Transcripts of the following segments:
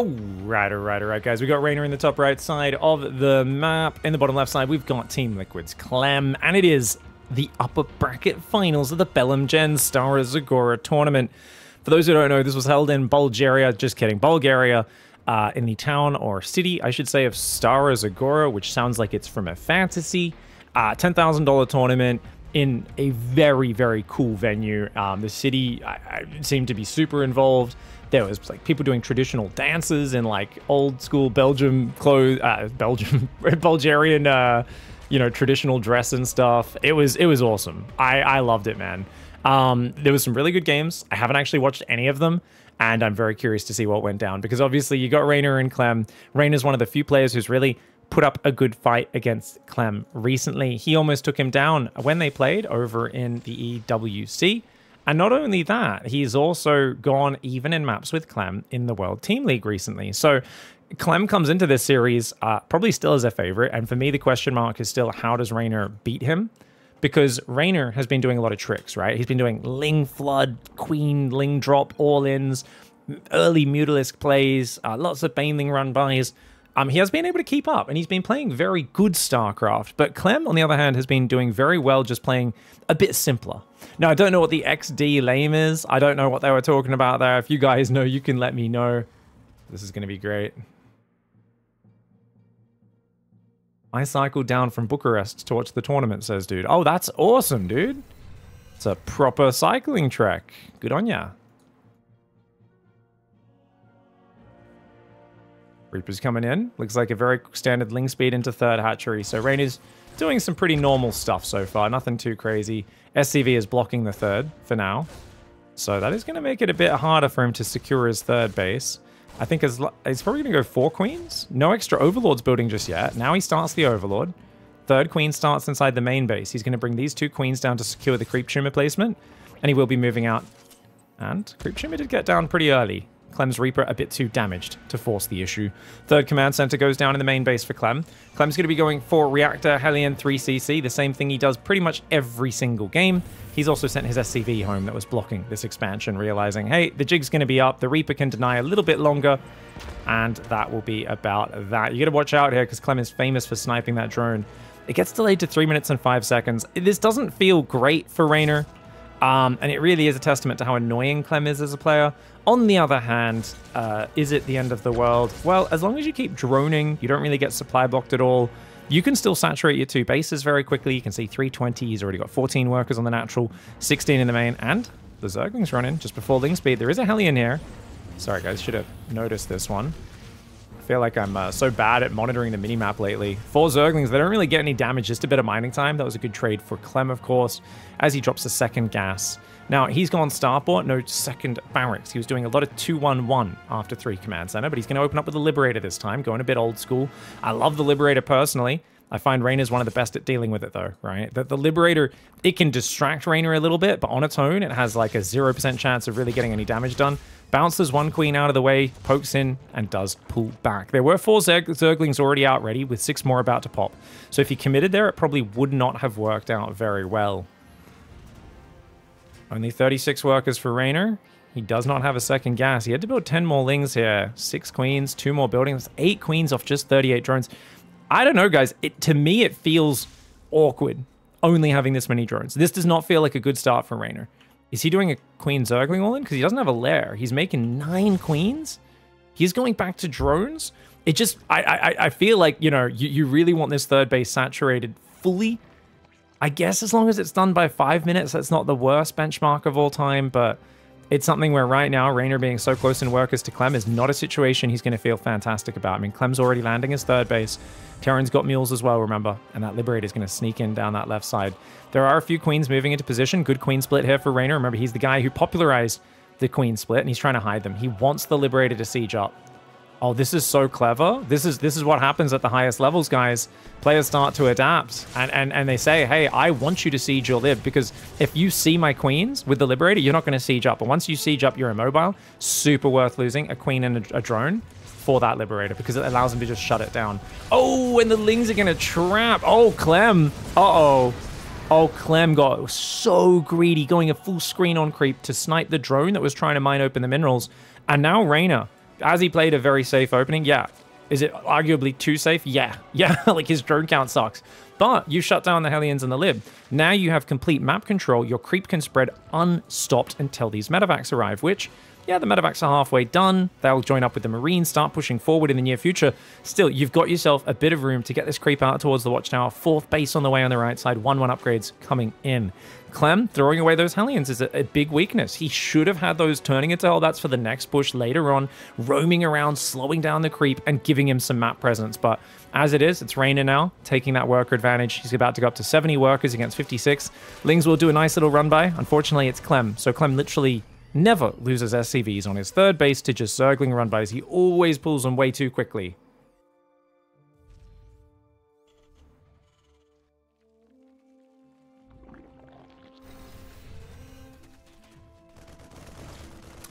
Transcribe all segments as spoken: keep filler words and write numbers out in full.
Oh, right, all right, all right, guys. We got Reynor in the top right side of the map. In the bottom left side, we've got Team Liquid's Clem, and it is the upper bracket finals of the BelemGen Stara Zagora tournament. For those who don't know, this was held in Bulgaria. Just kidding, Bulgaria, uh, in the town or city, I should say, of Stara Zagora, which sounds like it's from a fantasy. Uh, ten thousand dollar tournament in a very, very cool venue. Um, the city I, I seemed to be super involved. There was like people doing traditional dances in like old school Belgium clothes, uh, Belgium, Bulgarian, uh, you know, traditional dress and stuff. It was it was awesome. I, I loved it, man. Um, there was some really good games. I haven't actually watched any of them, and I'm very curious to see what went down, because obviously you got Reynor and Clem. Reynor's one of the few players who's really put up a good fight against Clem recently. He almost took him down when they played over in the E W C. And not only that, he's also gone even in maps with Clem in the World Team League recently. So Clem comes into this series uh, probably still as a favorite. And for me, the question mark is still, how does Reynor beat him? Because Reynor has been doing a lot of tricks, right? He's been doing Ling Flood, Queen, Ling Drop, all-ins, early Mutalisk plays, uh, lots of Baneling run buys. Um, he has been able to keep up, and he's been playing very good StarCraft. But Clem, on the other hand, has been doing very well just playing a bit simpler. Now, I don't know what the X D lame is. I don't know what they were talking about there. If you guys know, you can let me know. This is going to be great. I cycled down from Bucharest to watch the tournament, says dude. Oh, that's awesome, dude. It's a proper cycling track. Good on ya. Reaper's coming in. Looks like a very standard Ling speed into third hatchery. So Reynor's doing some pretty normal stuff so far. Nothing too crazy. S C V is blocking the third for now. So that is going to make it a bit harder for him to secure his third base. I think he's probably going to go four queens. No extra overlords building just yet. Now he starts the overlord. Third queen starts inside the main base. He's going to bring these two queens down to secure the creep tumor placement. And he will be moving out. And creep tumor did get down pretty early. Clem's Reaper a bit too damaged to force the issue. Third command center goes down in the main base for Clem. Clem's going to be going for Reactor, Hellion, three C C, the same thing he does pretty much every single game. He's also sent his S C V home that was blocking this expansion, realizing, hey, the jig's going to be up, the Reaper can deny a little bit longer, and that will be about that. You got to watch out here, because Clem is famous for sniping that drone. It gets delayed to three minutes and five seconds. This doesn't feel great for Reynor. Um, and it really is a testament to how annoying Clem is as a player. On the other hand, uh, is it the end of the world? Well, as long as you keep droning, you don't really get supply blocked at all. You can still saturate your two bases very quickly. You can see three twenty, he's already got fourteen workers on the natural, sixteen in the main, and the Zergling's running just before Ling speed. There is a Hellion here. Sorry guys, should have noticed this one. I feel like I'm uh, so bad at monitoring the minimap lately. Four Zerglings, they don't really get any damage, just a bit of mining time. That was a good trade for Clem, of course, as he drops the second gas. Now, he's gone starport, no second barracks. He was doing a lot of two one one after three command center, but he's going to open up with the Liberator this time, going a bit old school. I love the Liberator personally. I find Reynor's one of the best at dealing with it, though, right? The, the Liberator, it can distract Reynor a little bit, but on its own, it has like a zero percent chance of really getting any damage done. Bounces one queen out of the way, pokes in, and does pull back. There were four Zerg Zerglings already out ready, with six more about to pop. So if he committed there, it probably would not have worked out very well. Only thirty-six workers for Reynor. He does not have a second gas. He had to build ten more Lings here. six queens, two more buildings, eight queens off just thirty-eight drones. I don't know, guys. It, to me, it feels awkward only having this many drones. This does not feel like a good start for Reynor. Is he doing a Queen Zergling all in? Because he doesn't have a lair. He's making nine queens. He's going back to drones. It just, I, I, I feel like, you know, you, you really want this third base saturated fully. I guess as long as it's done by five minutes, that's not the worst benchmark of all time, but it's something where right now, Reynor being so close in workers to Clem is not a situation he's going to feel fantastic about. I mean, Clem's already landing his third base. Terran's got mules as well, remember, and that Liberator's going to sneak in down that left side. There are a few queens moving into position. Good queen split here for Reynor. Remember, he's the guy who popularized the queen split, and he's trying to hide them. He wants the Liberator to siege up. Oh, this is so clever. This is this is what happens at the highest levels, guys. Players start to adapt, and, and, and they say, hey, I want you to siege your lib, because if you see my queens with the Liberator, you're not going to siege up. And once you siege up, you're immobile. Super worth losing a queen and a, a drone for that Liberator, because it allows them to just shut it down. Oh, and the Lings are going to trap. Oh, Clem. Uh-oh. Oh, Clem got so greedy, going a full screen on Creep to snipe the drone that was trying to mine open the minerals. And now Reynor has he played a very safe opening? Yeah. Is it arguably too safe? Yeah. Yeah, like his drone count sucks. But you shut down the Hellions and the Lib. Now you have complete map control. Your creep can spread unstopped until these Medivacs arrive, which, yeah, the Medivacs are halfway done. They'll join up with the Marines, start pushing forward in the near future. Still, you've got yourself a bit of room to get this creep out towards the Watchtower. Fourth base on the way on the right side. one one upgrades coming in. Clem throwing away those Hellions is a, a big weakness. He should have had those turning into Hellbats for the next push later on, roaming around, slowing down the creep, and giving him some map presence. But as it is, it's Reynor now taking that worker advantage. He's about to go up to seventy workers against fifty-six. Lings will do a nice little run by. Unfortunately, it's Clem. So Clem literally never loses S C Vs on his third base to just Zergling run bys. He always pulls them way too quickly.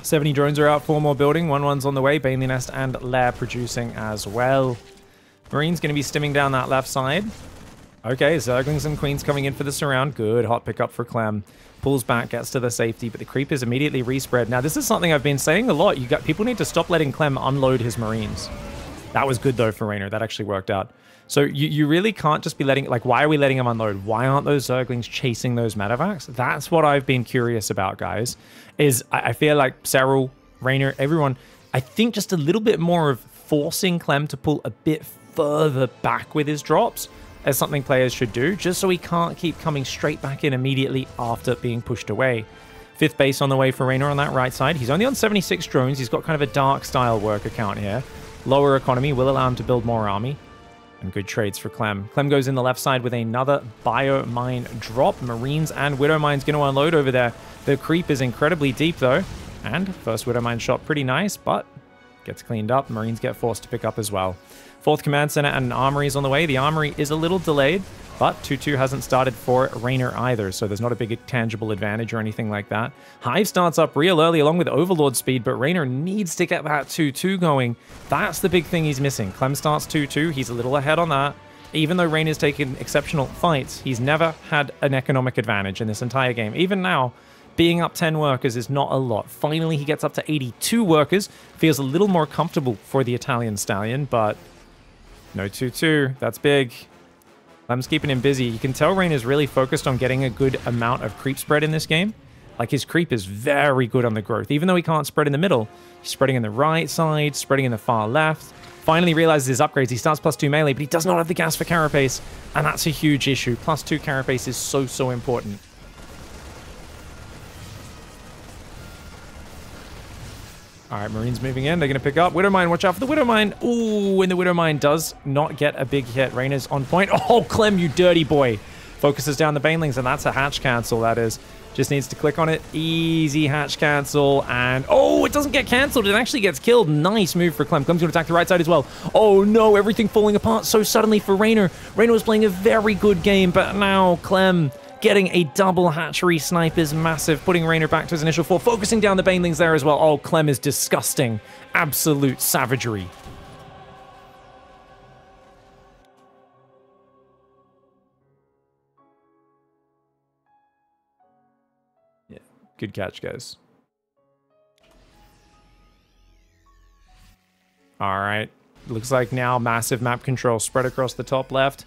seventy drones are out, four more building, one one's on the way, Baneling Nest and Lair producing as well. Marine's going to be stimming down that left side. Okay, Zerglings and Queens coming in for the surround. Good, hot pickup for Clem. Pulls back, gets to the safety, but the creep is immediately respread. Now, this is something I've been saying a lot. You got people need to stop letting Clem unload his Marines. That was good, though, for Reynor. That actually worked out. So you, you really can't just be letting... Like, why are we letting him unload? Why aren't those Zerglings chasing those Medivacs? That's what I've been curious about, guys. Is I, I feel like Serral, Reynor, everyone, I think just a little bit more of forcing Clem to pull a bit further back with his drops as something players should do, just so he can't keep coming straight back in immediately after being pushed away. Fifth base on the way for Reynor on that right side. He's only on seventy-six drones. He's got kind of a dark style worker count here. Lower economy will allow him to build more army. And good trades for Clem. Clem goes in the left side with another Bio Mine drop. Marines and Widow Mine's going to unload over there. The creep is incredibly deep, though. And first Widow Mine shot, pretty nice, but gets cleaned up. Marines get forced to pick up as well. Fourth Command Center and an Armory is on the way. The Armory is a little delayed, but two two hasn't started for Reynor either, so there's not a big tangible advantage or anything like that. Hive starts up real early along with Overlord speed, but Reynor needs to get that two two going. That's the big thing he's missing. Clem starts two two. He's a little ahead on that. Even though Reynor's taken exceptional fights, he's never had an economic advantage in this entire game. Even now, being up ten workers is not a lot. Finally, he gets up to eighty-two workers. Feels a little more comfortable for the Italian Stallion, but... no two two. That's big. Clem's keeping him busy. You can tell Reynor is really focused on getting a good amount of creep spread in this game. Like, his creep is very good on the growth. Even though he can't spread in the middle, he's spreading in the right side, spreading in the far left. Finally realizes his upgrades. He starts plus two melee, but he does not have the gas for Carapace, and that's a huge issue. Plus two Carapace is so, so important. All right, Marines moving in. They're going to pick up. Widow Mine, watch out for the Widow Mine. Ooh, and the Widow Mine does not get a big hit. Reynor's on point. Oh, Clem, you dirty boy. Focuses down the Banelings, and that's a hatch cancel, that is. Just needs to click on it. Easy hatch cancel, and... oh, it doesn't get canceled. It actually gets killed. Nice move for Clem. Clem's going to attack the right side as well. Oh, no, everything falling apart so suddenly for Reynor. Reynor was playing a very good game, but now Clem... getting a double hatchery snipe is massive, putting Reynor back to his initial four, focusing down the Banelings there as well. Oh, Clem is disgusting. Absolute savagery. Yeah, good catch, guys. All right. Looks like now massive map control spread across the top left,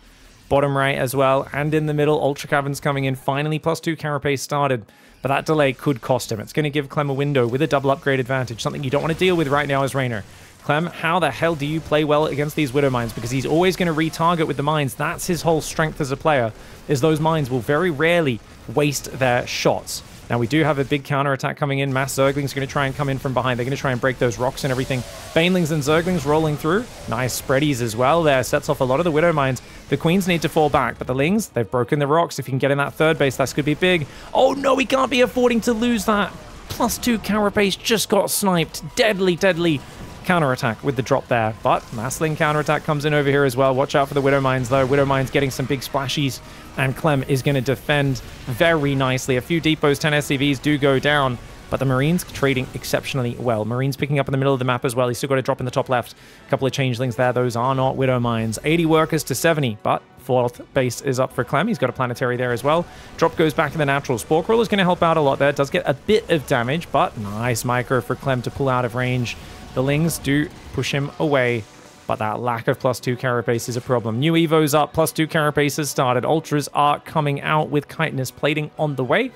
bottom right as well, and in the middle. Ultra Cavern's coming in. Finally, plus two Carapace started, but that delay could cost him. It's going to give Clem a window with a double upgrade advantage, something you don't want to deal with right now as Reynor. Clem, how the hell do you play well against these Widow Mines? Because he's always going to retarget with the mines. That's his whole strength as a player, is those mines will very rarely waste their shots. Now, we do have a big counterattack coming in. Mass Zerglings are going to try and come in from behind. They're going to try and break those rocks and everything. Banelings and Zerglings rolling through. Nice spreadies as well there. Sets off a lot of the Widow Mines. The Queens need to fall back, but the Lings, they've broken the rocks. If you can get in that third base, that's going to be big. Oh, no, we can't be affording to lose that. Plus two Carapace just got sniped. Deadly, deadly counterattack with the drop there. But Massling counterattack comes in over here as well. Watch out for the Widow Mines, though. Widow Mines getting some big splashies, and Clem is going to defend very nicely. A few depots, ten S C Vs do go down, but the Marines trading exceptionally well. Marines picking up in the middle of the map as well. He's still got a drop in the top left. A couple of changelings there. Those are not Widow Mines. eighty workers to seventy, but fourth base is up for Clem. He's got a planetary there as well. Drop goes back to the natural. Spore Crawler's going to help out a lot there. Does get a bit of damage, but nice micro for Clem to pull out of range. The Lings do push him away, but that lack of plus two carapace is a problem. New Evos up, plus two carapace has started. Ultras are coming out with chitinous plating on the way.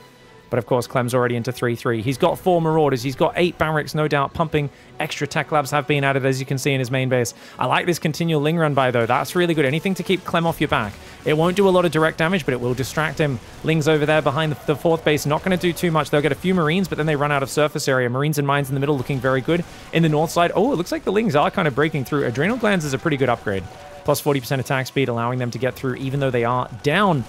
But of course, Clem's already into three three. He's got four Marauders. He's got eight Barracks, no doubt, pumping. Extra tech labs have been added, as you can see, in his main base. I like this continual Ling run by, though. That's really good. Anything to keep Clem off your back. It won't do a lot of direct damage, but it will distract him. Ling's over there behind the, the fourth base. Not going to do too much. They'll get a few Marines, but then they run out of surface area. Marines and Mines in the middle looking very good. In the north side, oh, it looks like the Lings are kind of breaking through. Adrenal Glands is a pretty good upgrade. Plus forty percent attack speed, allowing them to get through, even though they are down.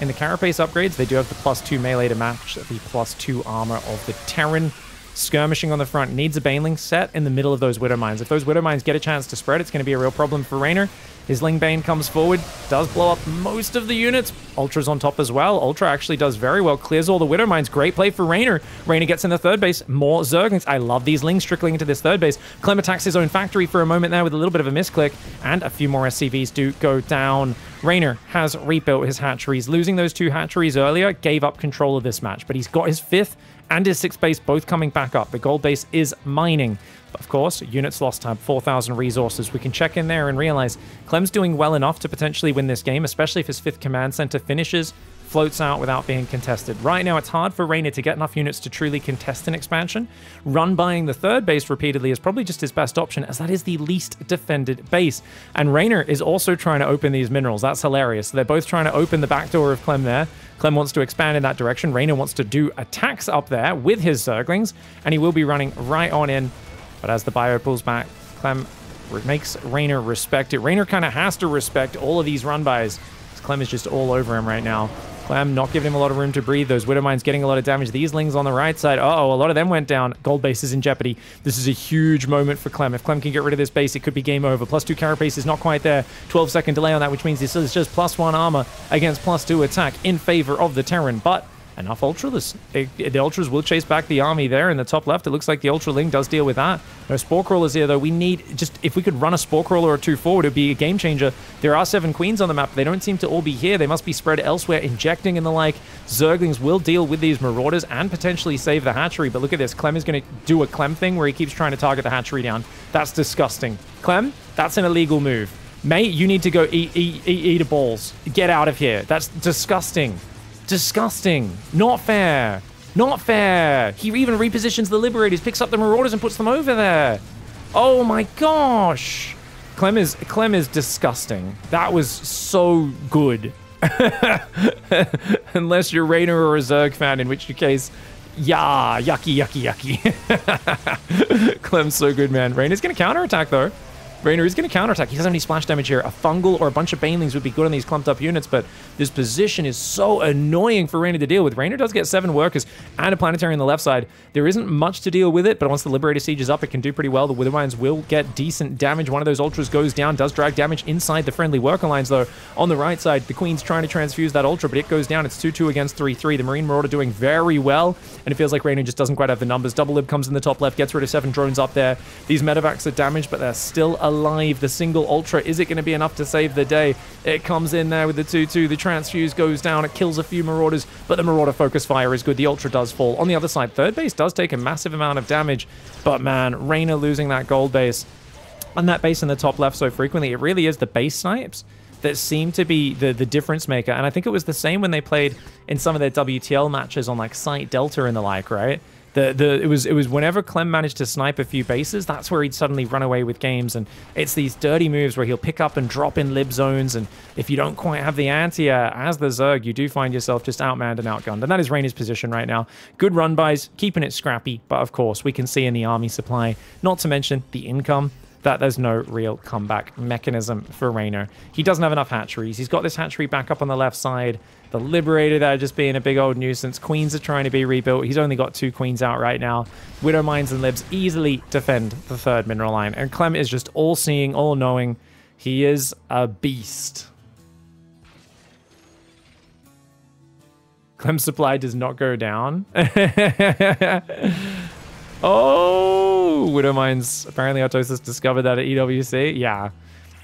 In the carapace upgrades, they do have the plus two melee to match the plus two armor of the Terran. Skirmishing on the front needs a Baneling set in the middle of those Widow Mines. If those Widow Mines get a chance to spread, it's going to be a real problem for Reynor. His Ling Bane comes forward, does blow up most of the units. Ultra's on top as well. Ultra actually does very well, clears all the Widow Mines. Great play for Reynor. Reynor gets in the third base. More Zerglings. I love these Lings trickling into this third base. Clem attacks his own factory for a moment there with a little bit of a misclick, and a few more S C Vs do go down. Reynor has rebuilt his hatcheries. Losing those two hatcheries earlier gave up control of this match, but he's got his fifth and his sixth base both coming back up. The gold base is mining. But of course, units lost time, four thousand resources. We can check in there and realize Clem's doing well enough to potentially win this game, especially if his fifth command center finishes, floats out without being contested. Right now, it's hard for Reynor to get enough units to truly contest an expansion. Run buying the third base repeatedly is probably just his best option, as that is the least defended base. And Reynor is also trying to open these minerals. That's hilarious. So they're both trying to open the back door of Clem there. Clem wants to expand in that direction. Reynor wants to do attacks up there with his Zerglings, and he will be running right on in. But as the bio pulls back, Clem makes Reynor respect it. Reynor kind of has to respect all of these run-bys. Clem is just all over him right now. Clem not giving him a lot of room to breathe. Those Widow Mines getting a lot of damage. These Lings on the right side. Uh-oh, a lot of them went down. Gold base is in jeopardy. This is a huge moment for Clem. If Clem can get rid of this base, it could be game over. Plus two carapace is not quite there. twelve second delay on that, which means this is just plus one armor against plus two attack in favor of the Terran. But enough Ultras. The Ultras will chase back the army there in the top left. It looks like the Ultra Ling does deal with that. No Spore Crawlers here, though. We need just... If we could run a Spore Crawler or two forward, it would be a game changer. There are seven Queens on the map. They don't seem to all be here. They must be spread elsewhere, injecting and the like. Zerglings will deal with these Marauders and potentially save the hatchery. But look at this. Clem is going to do a Clem thing where he keeps trying to target the hatchery down. That's disgusting. Clem, that's an illegal move. Mate, you need to go eat, eat, eat, eat a balls. Get out of here. That's disgusting. Disgusting. Not fair. Not fair. He even repositions the Liberators, picks up the Marauders and puts them over there. Oh my gosh. Clem is, Clem is disgusting. That was so good. Unless you're Reynor or a Zerg fan, in which case, yeah, yucky, yucky, yucky. Clem's so good, man. Reynor's going to counterattack, though. Reynor is going to counterattack. He doesn't have any splash damage here. A Fungal or a bunch of Banelings would be good on these clumped up units, but this position is so annoying for Reynor to deal with. Reynor does get seven Workers and a Planetary on the left side. There isn't much to deal with it, but once the Liberator Siege is up, it can do pretty well. The Widow Mines will get decent damage. One of those Ultras goes down, does drag damage inside the friendly Worker lines, though. On the right side, the Queen's trying to transfuse that Ultra, but it goes down. It's two two against three three. The Marine Marauder doing very well, and it feels like Reynor just doesn't quite have the numbers. Double Lib comes in the top left, gets rid of seven Drones up there. These Medivacs are damaged, but they're still alive. The single Ultra, is it going to be enough to save the day? It comes in there with the two two. The Transfuse goes down. It kills a few Marauders, but the Marauder focus fire is good. The Ultra does fall. On the other side, third base does take a massive amount of damage, but man, Reynor losing that gold base and that base in the top left so frequently. It really is the base snipes that seem to be the, the difference maker, and I think it was the same when they played in some of their W T L matches on like Site Delta and the like, right? The, the, it was it was whenever Clem managed to snipe a few bases, that's where he'd suddenly run away with games. And it's these dirty moves where he'll pick up and drop in lib zones, and if you don't quite have the anti air as the Zerg, you do find yourself just outmanned and outgunned. And that is Reynor's position right now. Good run buys, keeping it scrappy, but of course we can see in the army supply, not to mention the income, that there's no real comeback mechanism for Reynor. He doesn't have enough hatcheries. He's got this hatchery back up on the left side. The Liberator there just being a big old nuisance. Queens are trying to be rebuilt. He's only got two Queens out right now. Widow Mines and Libs easily defend the third mineral line. And Clem is just all-seeing, all-knowing. He is a beast. Clem's supply does not go down. Oh, Widow Mines. Apparently Artosis discovered that at E W C. Yeah.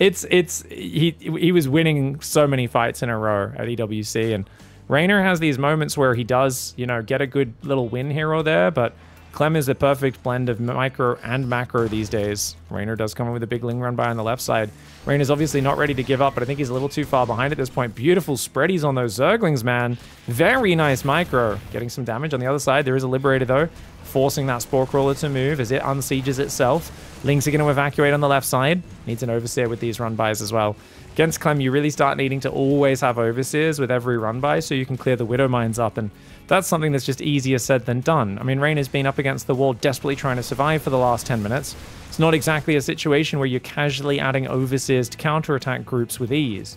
It's, it's, he, he was winning so many fights in a row at E W C, and Reynor has these moments where he does, you know, get a good little win here or there, but Clem is a perfect blend of micro and macro these days. Reynor does come in with a big Ling run by on the left side. Raynor's obviously not ready to give up, but I think he's a little too far behind at this point. Beautiful spreadies on those Zerglings, man. Very nice micro. Getting some damage on the other side. There is a Liberator, though, forcing that Spore Crawler to move as it unsieges itself. Lings are going to evacuate on the left side. Needs an Overseer with these run buys as well. Against Clem, you really start needing to always have Overseers with every run by so you can clear the Widow Mines up, and that's something that's just easier said than done. I mean, Reynor's been up against the wall desperately trying to survive for the last ten minutes. It's not exactly a situation where you're casually adding Overseers to counterattack groups with ease.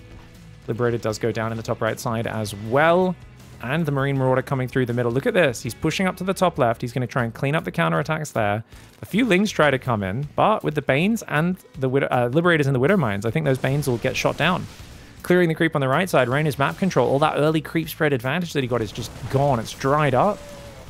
Liberator does go down in the top right side as well, and the Marine Marauder coming through the middle. Look at this. He's pushing up to the top left. He's going to try and clean up the counterattacks there. A few Lings try to come in, but with the Banes and the Widow, uh, Liberators and the Widow Mines, I think those Banes will get shot down. Clearing the creep on the right side, Reynor's map control, all that early creep spread advantage that he got is just gone. It's dried up.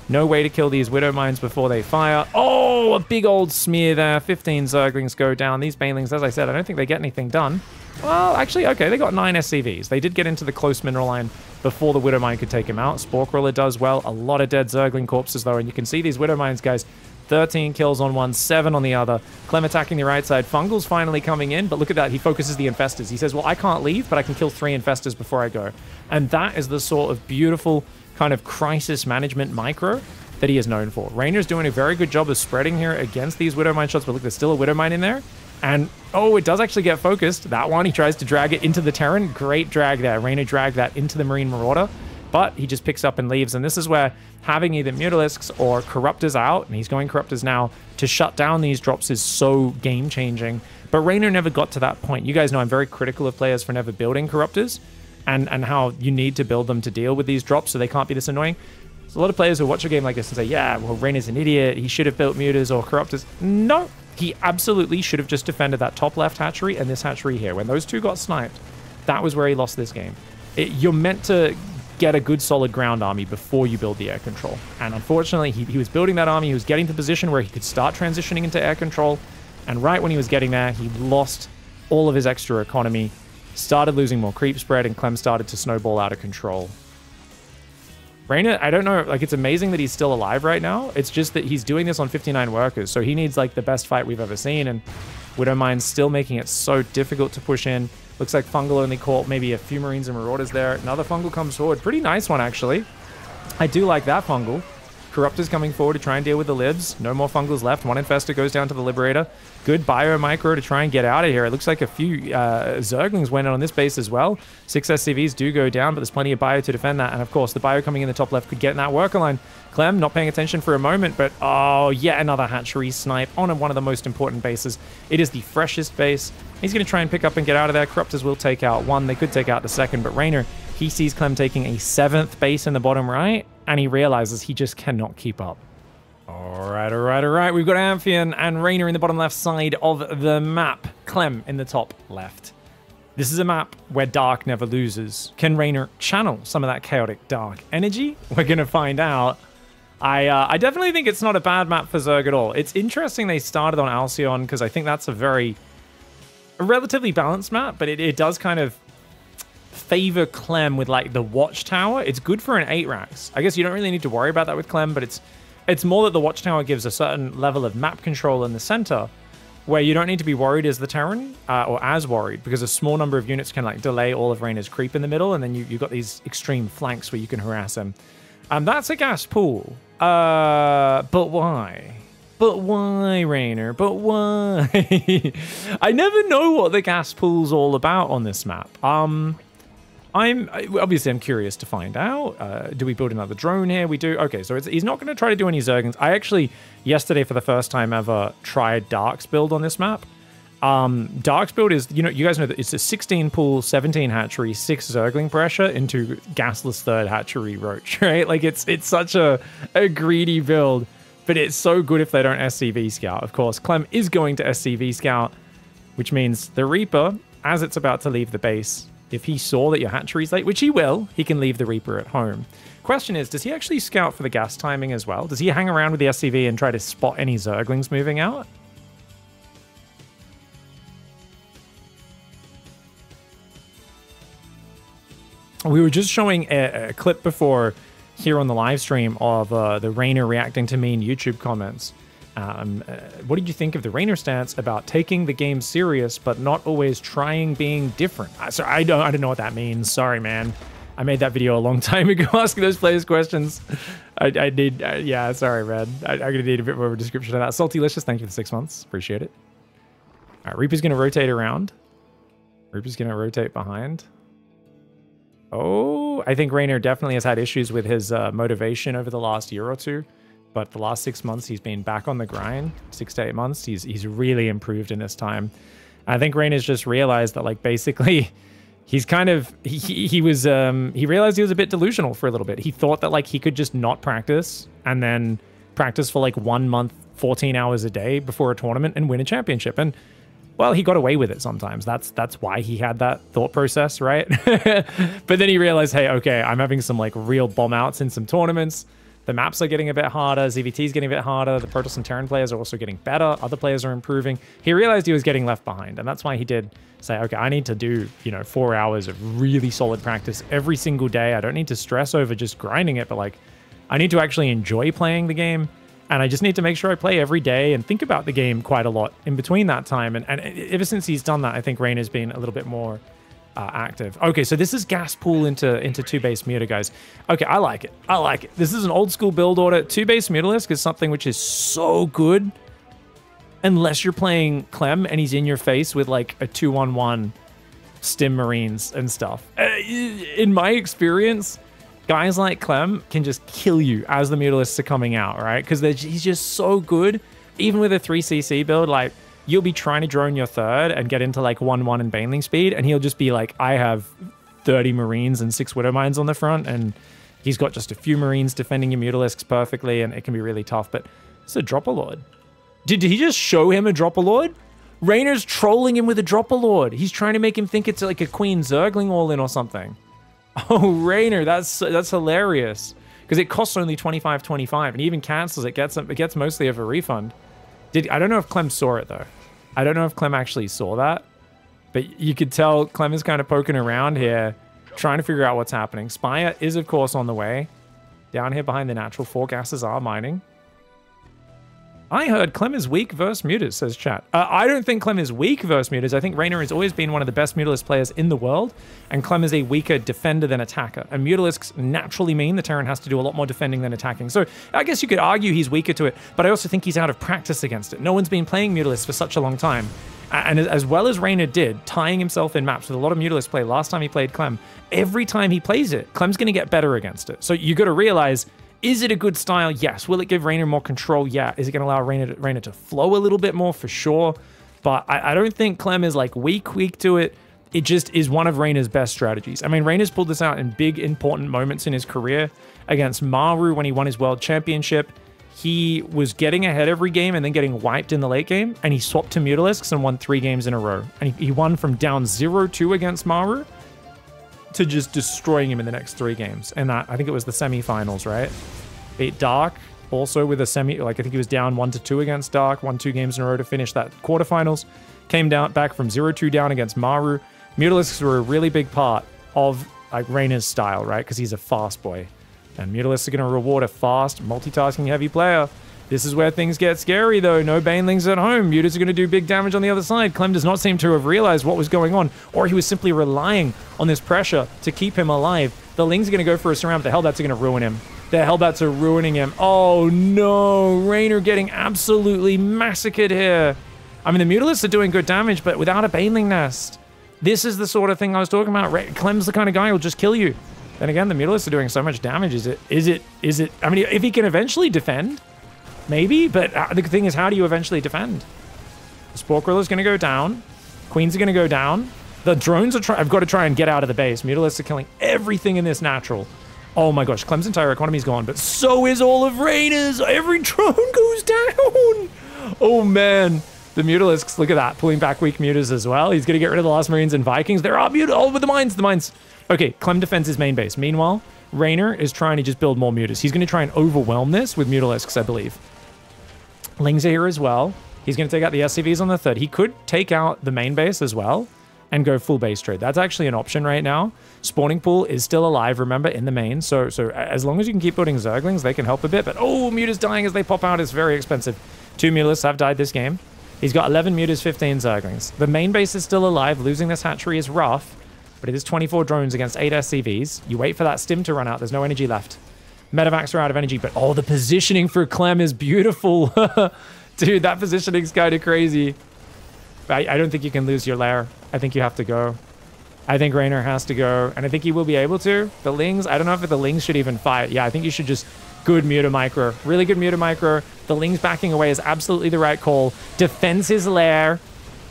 No way to kill these Widow Mines before they fire. Oh, a big old smear there. fifteen Zerglings go down. These Banelings, as I said, I don't think they get anything done. Well, actually, okay, they got nine S C Vs. They did get into the close mineral line before the Widow Mine could take him out. Spore Crawler does well. A lot of dead Zergling corpses, though, and you can see these Widow Mines, guys, thirteen kills on one, seven on the other. Clem attacking the right side. Fungal's finally coming in, but look at that. He focuses the Infestors. He says, well, I can't leave, but I can kill three Infestors before I go. And that is the sort of beautiful kind of crisis management micro that he is known for. Reynor's doing a very good job of spreading here against these Widow Mine shots, but look, there's still a Widow Mine in there. And, oh, it does actually get focused. That one, he tries to drag it into the Terran. Great drag there. Reynor dragged that into the Marine Marauder, but he just picks up and leaves. And this is where having either Mutalisks or Corruptors out, and he's going Corruptors now, to shut down these drops is so game-changing. But Reynor never got to that point. You guys know I'm very critical of players for never building Corruptors and, and how you need to build them to deal with these drops so they can't be this annoying. So a lot of players who watch a game like this and say, yeah, well, Reynor's an idiot. He should have built Mutas or Corruptors. No. He absolutely should have just defended that top left hatchery and this hatchery here. When those two got sniped, that was where he lost this game. It, you're meant to get a good solid ground army before you build the air control. And unfortunately, he, he was building that army. He was getting to the position where he could start transitioning into air control. And right when he was getting there, he lost all of his extra economy, started losing more creep spread, and Clem started to snowball out of control. Reynor, I don't know, like, it's amazing that he's still alive right now. It's just that he's doing this on fifty-nine workers, so he needs, like, the best fight we've ever seen, and Widow Mine's still making it so difficult to push in. Looks like Fungal only caught maybe a few Marines and Marauders there. Another Fungal comes forward. Pretty nice one, actually. I do like that Fungal. Corruptors coming forward to try and deal with the Libs. No more Fungals left. One Infestor goes down to the Liberator. Good Bio Micro to try and get out of here. It looks like a few uh, Zerglings went in on this base as well. Six S C Vs do go down, but there's plenty of Bio to defend that. And of course, the Bio coming in the top left could get in that worker line. Clem not paying attention for a moment, but oh, yet another hatchery snipe on one of the most important bases. It is the freshest base. He's going to try and pick up and get out of there. Corruptors will take out one. They could take out the second, but Reynor, he sees Clem taking a seventh base in the bottom right, and he realizes he just cannot keep up. All right, all right, all right. We've got Amphion and Reynor in the bottom left side of the map. Clem in the top left. This is a map where dark never loses. Can Reynor channel some of that chaotic dark energy? We're going to find out. I uh, I definitely think it's not a bad map for Zerg at all. It's interesting they started on Alcyon, because I think that's a very a relatively balanced map, but it, it does kind of favor Clem with, like, the Watchtower. It's good for an eight racks. I guess you don't really need to worry about that with Clem, but it's it's more that the Watchtower gives a certain level of map control in the center where you don't need to be worried as the Terran, uh, or as worried, because a small number of units can, like, delay all of Reynor's creep in the middle, and then you, you've got these extreme flanks where you can harass him. And um, that's a gas pool. Uh, but why? But why, Reynor? But why? I never know what the gas pool's all about on this map. Um... I'm obviously I'm curious to find out. Uh, do we build another drone here? We do. Okay, so it's, he's not going to try to do any Zerglings. I actually yesterday for the first time ever tried Dark's build on this map. Um, Dark's build is, you know, you guys know that it's a sixteen pool, seventeen hatchery, six Zergling pressure into gasless third hatchery roach, right? Like it's it's such a, a greedy build, but it's so good if they don't S C V scout. Of course, Clem is going to S C V scout, which means the Reaper, as it's about to leave the base. If he saw that your hatchery's late, which he will, he can leave the Reaper at home. Question is, does he actually scout for the gas timing as well? Does he hang around with the S C V and try to spot any Zerglings moving out? We were just showing a, a clip before here on the live stream of uh, the Reynor reacting to mean YouTube comments. Um, uh, what did you think of the Reynor stance about taking the game serious but not always trying being different? Uh, so I don't, I don't know what that means. Sorry, man. I made that video a long time ago asking those players questions. I, I need, uh, yeah, sorry, Red. I, I'm gonna need a bit more of a description of that. Saltylicious, thank you for the six months. Appreciate it. All right, Reaper's gonna rotate around. Reaper's gonna rotate behind. Oh, I think Reynor definitely has had issues with his uh, motivation over the last year or two. But the last six months, he's been back on the grind. Six to eight months, he's he's really improved in this time. I think Reynor's just realized that, like, basically, he's kind of he he, he was um, he realized he was a bit delusional for a little bit. He thought that, like, he could just not practice and then practice for like one month, fourteen hours a day before a tournament and win a championship. And well, he got away with it sometimes. That's that's why he had that thought process, right? But then he realized, hey, okay, I'm having some like real bomb outs in some tournaments. The maps are getting a bit harder, Z V T's getting a bit harder, the Protoss and Terran players are also getting better, other players are improving. He realized he was getting left behind, and that's why he did say, okay, I need to do, you know, four hours of really solid practice every single day. I don't need to stress over just grinding it, but like, I need to actually enjoy playing the game, and I just need to make sure I play every day and think about the game quite a lot in between that time. And, and ever since he's done that, I think Reynor's been a little bit more Uh, active. Okay, so this is gas pool into into two base muta, guys. Okay, I like it. I like it. This is an old school build order. Two base Mutalisk is something which is so good, unless you're playing Clem and he's in your face with like a two one one Stim Marines and stuff. Uh, in my experience, guys like Clem can just kill you as the Mutalisks are coming out, right? Because he's just so good. Even with a three C C build, like, you'll be trying to drone your third and get into like one one and Baneling speed, and he'll just be like, I have thirty Marines and six Widow Mines on the front, and he's got just a few Marines defending your Mutalisks perfectly, and it can be really tough. But it's a Dropper Lord. Did, did he just show him a Dropper Lord? Reynor's trolling him with a Dropper Lord. He's trying to make him think it's like a Queen Zergling all-in or something. Oh, Reynor, that's that's hilarious. Because it costs only twenty-five twenty-five, and he even cancels it. Gets, it gets mostly of a refund. Did, I don't know if Clem saw it, though. I don't know if Clem actually saw that. But you could tell Clem is kind of poking around here, trying to figure out what's happening. Spire is, of course, on the way. Down here behind the natural, four gases are mining. I heard Clem is weak versus mutas, says chat. Uh, I don't think Clem is weak versus mutas. I think Reynor has always been one of the best Mutalist players in the world, and Clem is a weaker defender than attacker. And Mutalisks naturally mean the Terran has to do a lot more defending than attacking. So I guess you could argue he's weaker to it, but I also think he's out of practice against it. No one's been playing Mutalists for such a long time. And as well as Reynor did, tying himself in maps with a lot of Mutalisk play last time he played Clem, every time he plays it, Clem's going to get better against it. So you got to realize, is it a good style? Yes. Will it give Reynor more control? Yeah. Is it going to allow Reynor to, Reynor to flow a little bit more? For sure. But I, I don't think Clem is like weak, weak to it. It just is one of Reynor's best strategies. I mean, Reynor's pulled this out in big, important moments in his career. Against Maru, when he won his world championship, he was getting ahead every game and then getting wiped in the late game. And he swapped to Mutalisks and won three games in a row. And he, he won from down zero two against Maru to just destroying him in the next three games. And that, I think it was the semi-finals, right? Beat Dark, also with a semi, like I think he was down one to two against Dark, won two games in a row to finish that quarterfinals, came down back from zero two down against Maru. Mutalisks were a really big part of like Reynor's style, right? Because he's a fast boy. And Mutalisks are going to reward a fast, multitasking heavy player. This is where things get scary, though. No Banelings at home. Mutas are going to do big damage on the other side. Clem does not seem to have realized what was going on, or he was simply relying on this pressure to keep him alive. The Lings are going to go for a surround, but the Hellbats are going to ruin him. The Hellbats are ruining him. Oh, no. Reynor getting absolutely massacred here. I mean, the Mutalists are doing good damage, but without a Baneling nest. This is the sort of thing I was talking about. Re Clem's the kind of guy who'll just kill you. Then again, the Mutalists are doing so much damage. Is it? Is it? Is it? I mean, if he can eventually defend... Maybe, but the thing is, how do you eventually defend? The Spore Crawler is going to go down. Queens are going to go down. The drones are trying. I've got to try and get out of the base. Mutalists are killing everything in this natural. Oh my gosh, Clem's entire economy is gone, but so is all of Reynor's. Every drone goes down. Oh man, the Mutalisks. Look at that, pulling back weak mutas as well. He's going to get rid of the last Marines and Vikings. There are mutas. Oh, with the mines, the mines. Okay, Clem defends his main base. Meanwhile, Reynor is trying to just build more mutas. He's going to try and overwhelm this with Mutalisks, I believe. Lings are here as well. He's going to take out the S C Vs on the third. He could take out the main base as well. and go full base trade. That's actually an option right now. Spawning pool is still alive, remember, in the main. So so as long as you can keep building Zerglings, they can help a bit. But oh, Mutas dying as they pop out is very expensive. Two Mutalists have died this game. He's got eleven Mutas, fifteen Zerglings. The main base is still alive. Losing this hatchery is rough, but it is twenty-four drones against eight S C Vs. You wait for that stim to run out. There's no energy left. Medivacs are out of energy, but oh, the positioning for Clem is beautiful. Dude, that positioning's kind of crazy. I, I don't think you can lose your lair. I think you have to go. I think Reynor has to go, and I think he will be able to. The Lings, I don't know if the Lings should even fight. Yeah, I think you should just... Good Muta Micro. Really good Muta Micro. The Ling's backing away is absolutely the right call. Defends his lair.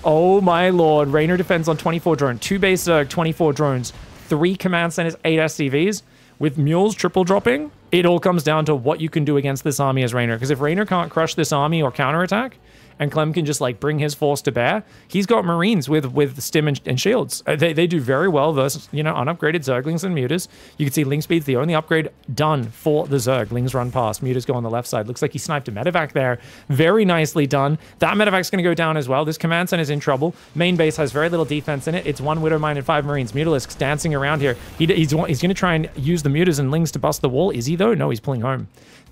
Oh my lord. Reynor defends on twenty-four drone. two base Zerg, twenty-four drones. three command centers, eight S C Vs. With Mules triple dropping, it all comes down to what you can do against this army as Reynor. Because if Reynor can't crush this army or counterattack, and Clem can just like bring his force to bear, he's got Marines with with Stim and, and Shields. They, they do very well versus, you know, unupgraded Zerglings and Mutas. You can see Link Speed's the only upgrade done for the Zerg. Lings run past, Mutas go on the left side. Looks like he sniped a Medivac there. Very nicely done. That Medivac's going to go down as well. This command center is in trouble. Main base has very little defense in it. It's one Widow Mine and five Marines. Mutalisk's dancing around here. He, he's he's going to try and use the Mutas and Lings to bust the wall. Is he though? No, he's pulling home.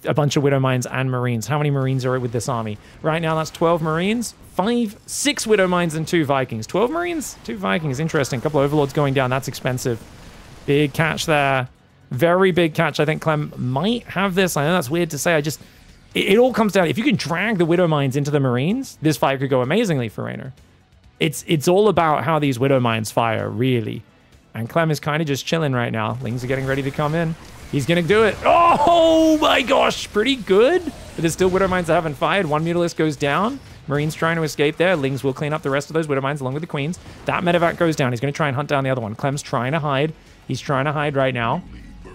A bunch of Widow Mines and Marines. How many Marines are with this army? Right now, that's twelve Marines, five, six Widow Mines, and two Vikings. twelve Marines, two Vikings. Interesting. A couple of Overlords going down. That's expensive. Big catch there. Very big catch. I think Clem might have this. I know that's weird to say. I just... It, it all comes down... If you can drag the Widow Mines into the Marines, this fight could go amazingly for Reynor. It's, it's all about how these Widow Mines fire, really. And Clem is kind of just chilling right now. Lings are getting ready to come in. He's going to do it. Oh my gosh. Pretty good. But there's still Widow Mines that haven't fired. One Mutalisk goes down. Marine's trying to escape there. Lings will clean up the rest of those Widow Mines along with the Queens. That Medivac goes down. He's going to try and hunt down the other one. Clem's trying to hide. He's trying to hide right now.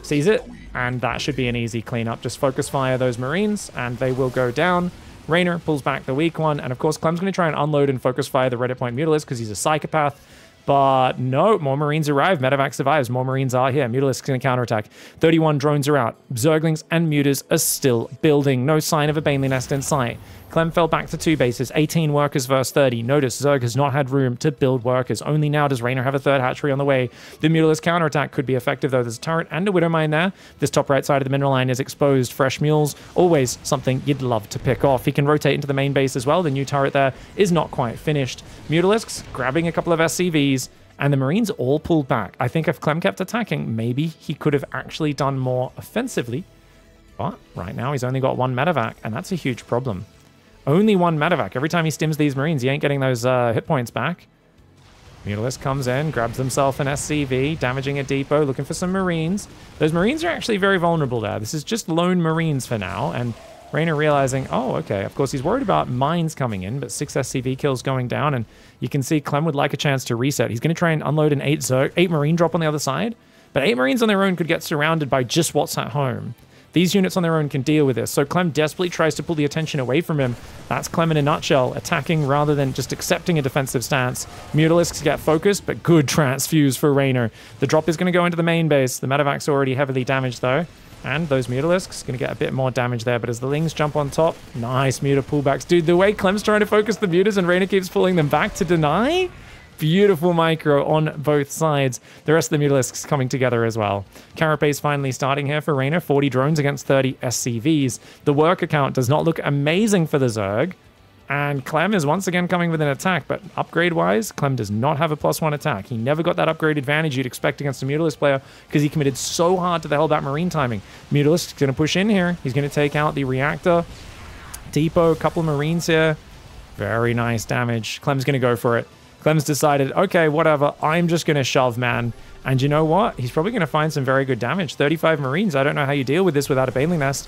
Sees it. And that should be an easy cleanup. Just focus fire those Marines and they will go down. Reynor pulls back the weak one. And of course, Clem's going to try and unload and focus fire the Reddit Point Mutalisk because he's a psychopath. But no, more Marines arrive. Medivac survives. More Marines are here. Mutalisk's going to counterattack. thirty-one drones are out. Zerglings and Mutas are still building. No sign of a Baneling nest in sight. Clem fell back to two bases. eighteen workers versus thirty. Notice Zerg has not had room to build workers. Only now does Reynor have a third hatchery on the way. The Mutalisk counterattack could be effective, though. There's a turret and a Widow Mine there. This top right side of the mineral line is exposed. Fresh Mules, always something you'd love to pick off. He can rotate into the main base as well. The new turret there is not quite finished. Mutalisks grabbing a couple of S C Vs, and the Marines all pulled back. I think if Clem kept attacking, maybe he could have actually done more offensively. But right now, he's only got one Medivac, and that's a huge problem. Only one Medivac. Every time he stims these Marines, he ain't getting those uh, hit points back. Mutalisk comes in, grabs himself an S C V, damaging a depot, looking for some Marines. Those Marines are actually very vulnerable there. This is just lone Marines for now, and Reynor realizing, oh, okay, of course he's worried about mines coming in, but six S C V kills going down, and you can see Clem would like a chance to reset. He's going to try and unload an eight, Zerg, eight Marine drop on the other side, but eight Marines on their own could get surrounded by just what's at home. These units on their own can deal with this. So Clem desperately tries to pull the attention away from him. That's Clem in a nutshell, attacking rather than just accepting a defensive stance. Mutalisks get focused, but good transfuse for Reynor. The drop is going to go into the main base. The Medivac's already heavily damaged though. And those Mutalisks going to get a bit more damage there. But as the Lings jump on top, nice Muta pullbacks. Dude, the way Clem's trying to focus the Mutas and Reynor keeps pulling them back to deny? Beautiful micro on both sides. The rest of the Mutalisks coming together as well. Carapace finally starting here for Reynor. forty drones against thirty S C Vs. The worker count does not look amazing for the Zerg. And Clem is once again coming with an attack, but upgrade-wise, Clem does not have a plus one attack. He never got that upgrade advantage you'd expect against a Mutalisk player because he committed so hard to the Hellbat Marine timing. Mutalisk's going to push in here. He's going to take out the reactor, depot, a couple of Marines here. Very nice damage. Clem's going to go for it. Clem's decided, okay, whatever, I'm just going to shove, man. And you know what? He's probably going to find some very good damage. thirty-five Marines. I don't know how you deal with this without a Baneling nest.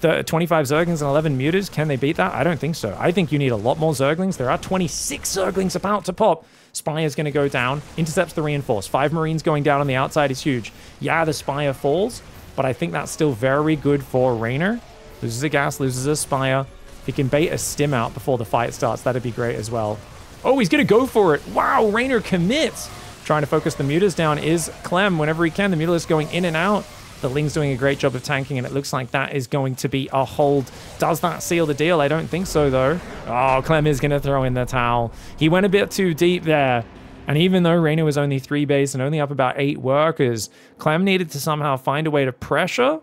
Th twenty-five Zerglings and eleven Mutas. Can they beat that? I don't think so. I think you need a lot more Zerglings. There are twenty-six Zerglings about to pop. Spire is going to go down. Intercepts the reinforce. Five Marines going down on the outside is huge. Yeah, the Spire falls, but I think that's still very good for Reynor. Loses a gas, loses a Spire. If he can bait a Stim out before the fight starts, that'd be great as well. Oh, he's going to go for it. Wow, Reynor commits. Trying to focus the Mutas down is Clem whenever he can. The Mutalisk going in and out. The Ling's doing a great job of tanking, and it looks like that is going to be a hold. Does that seal the deal? I don't think so, though. Oh, Clem is going to throw in the towel. He went a bit too deep there. And even though Reynor was only three base and only up about eight workers, Clem needed to somehow find a way to pressure,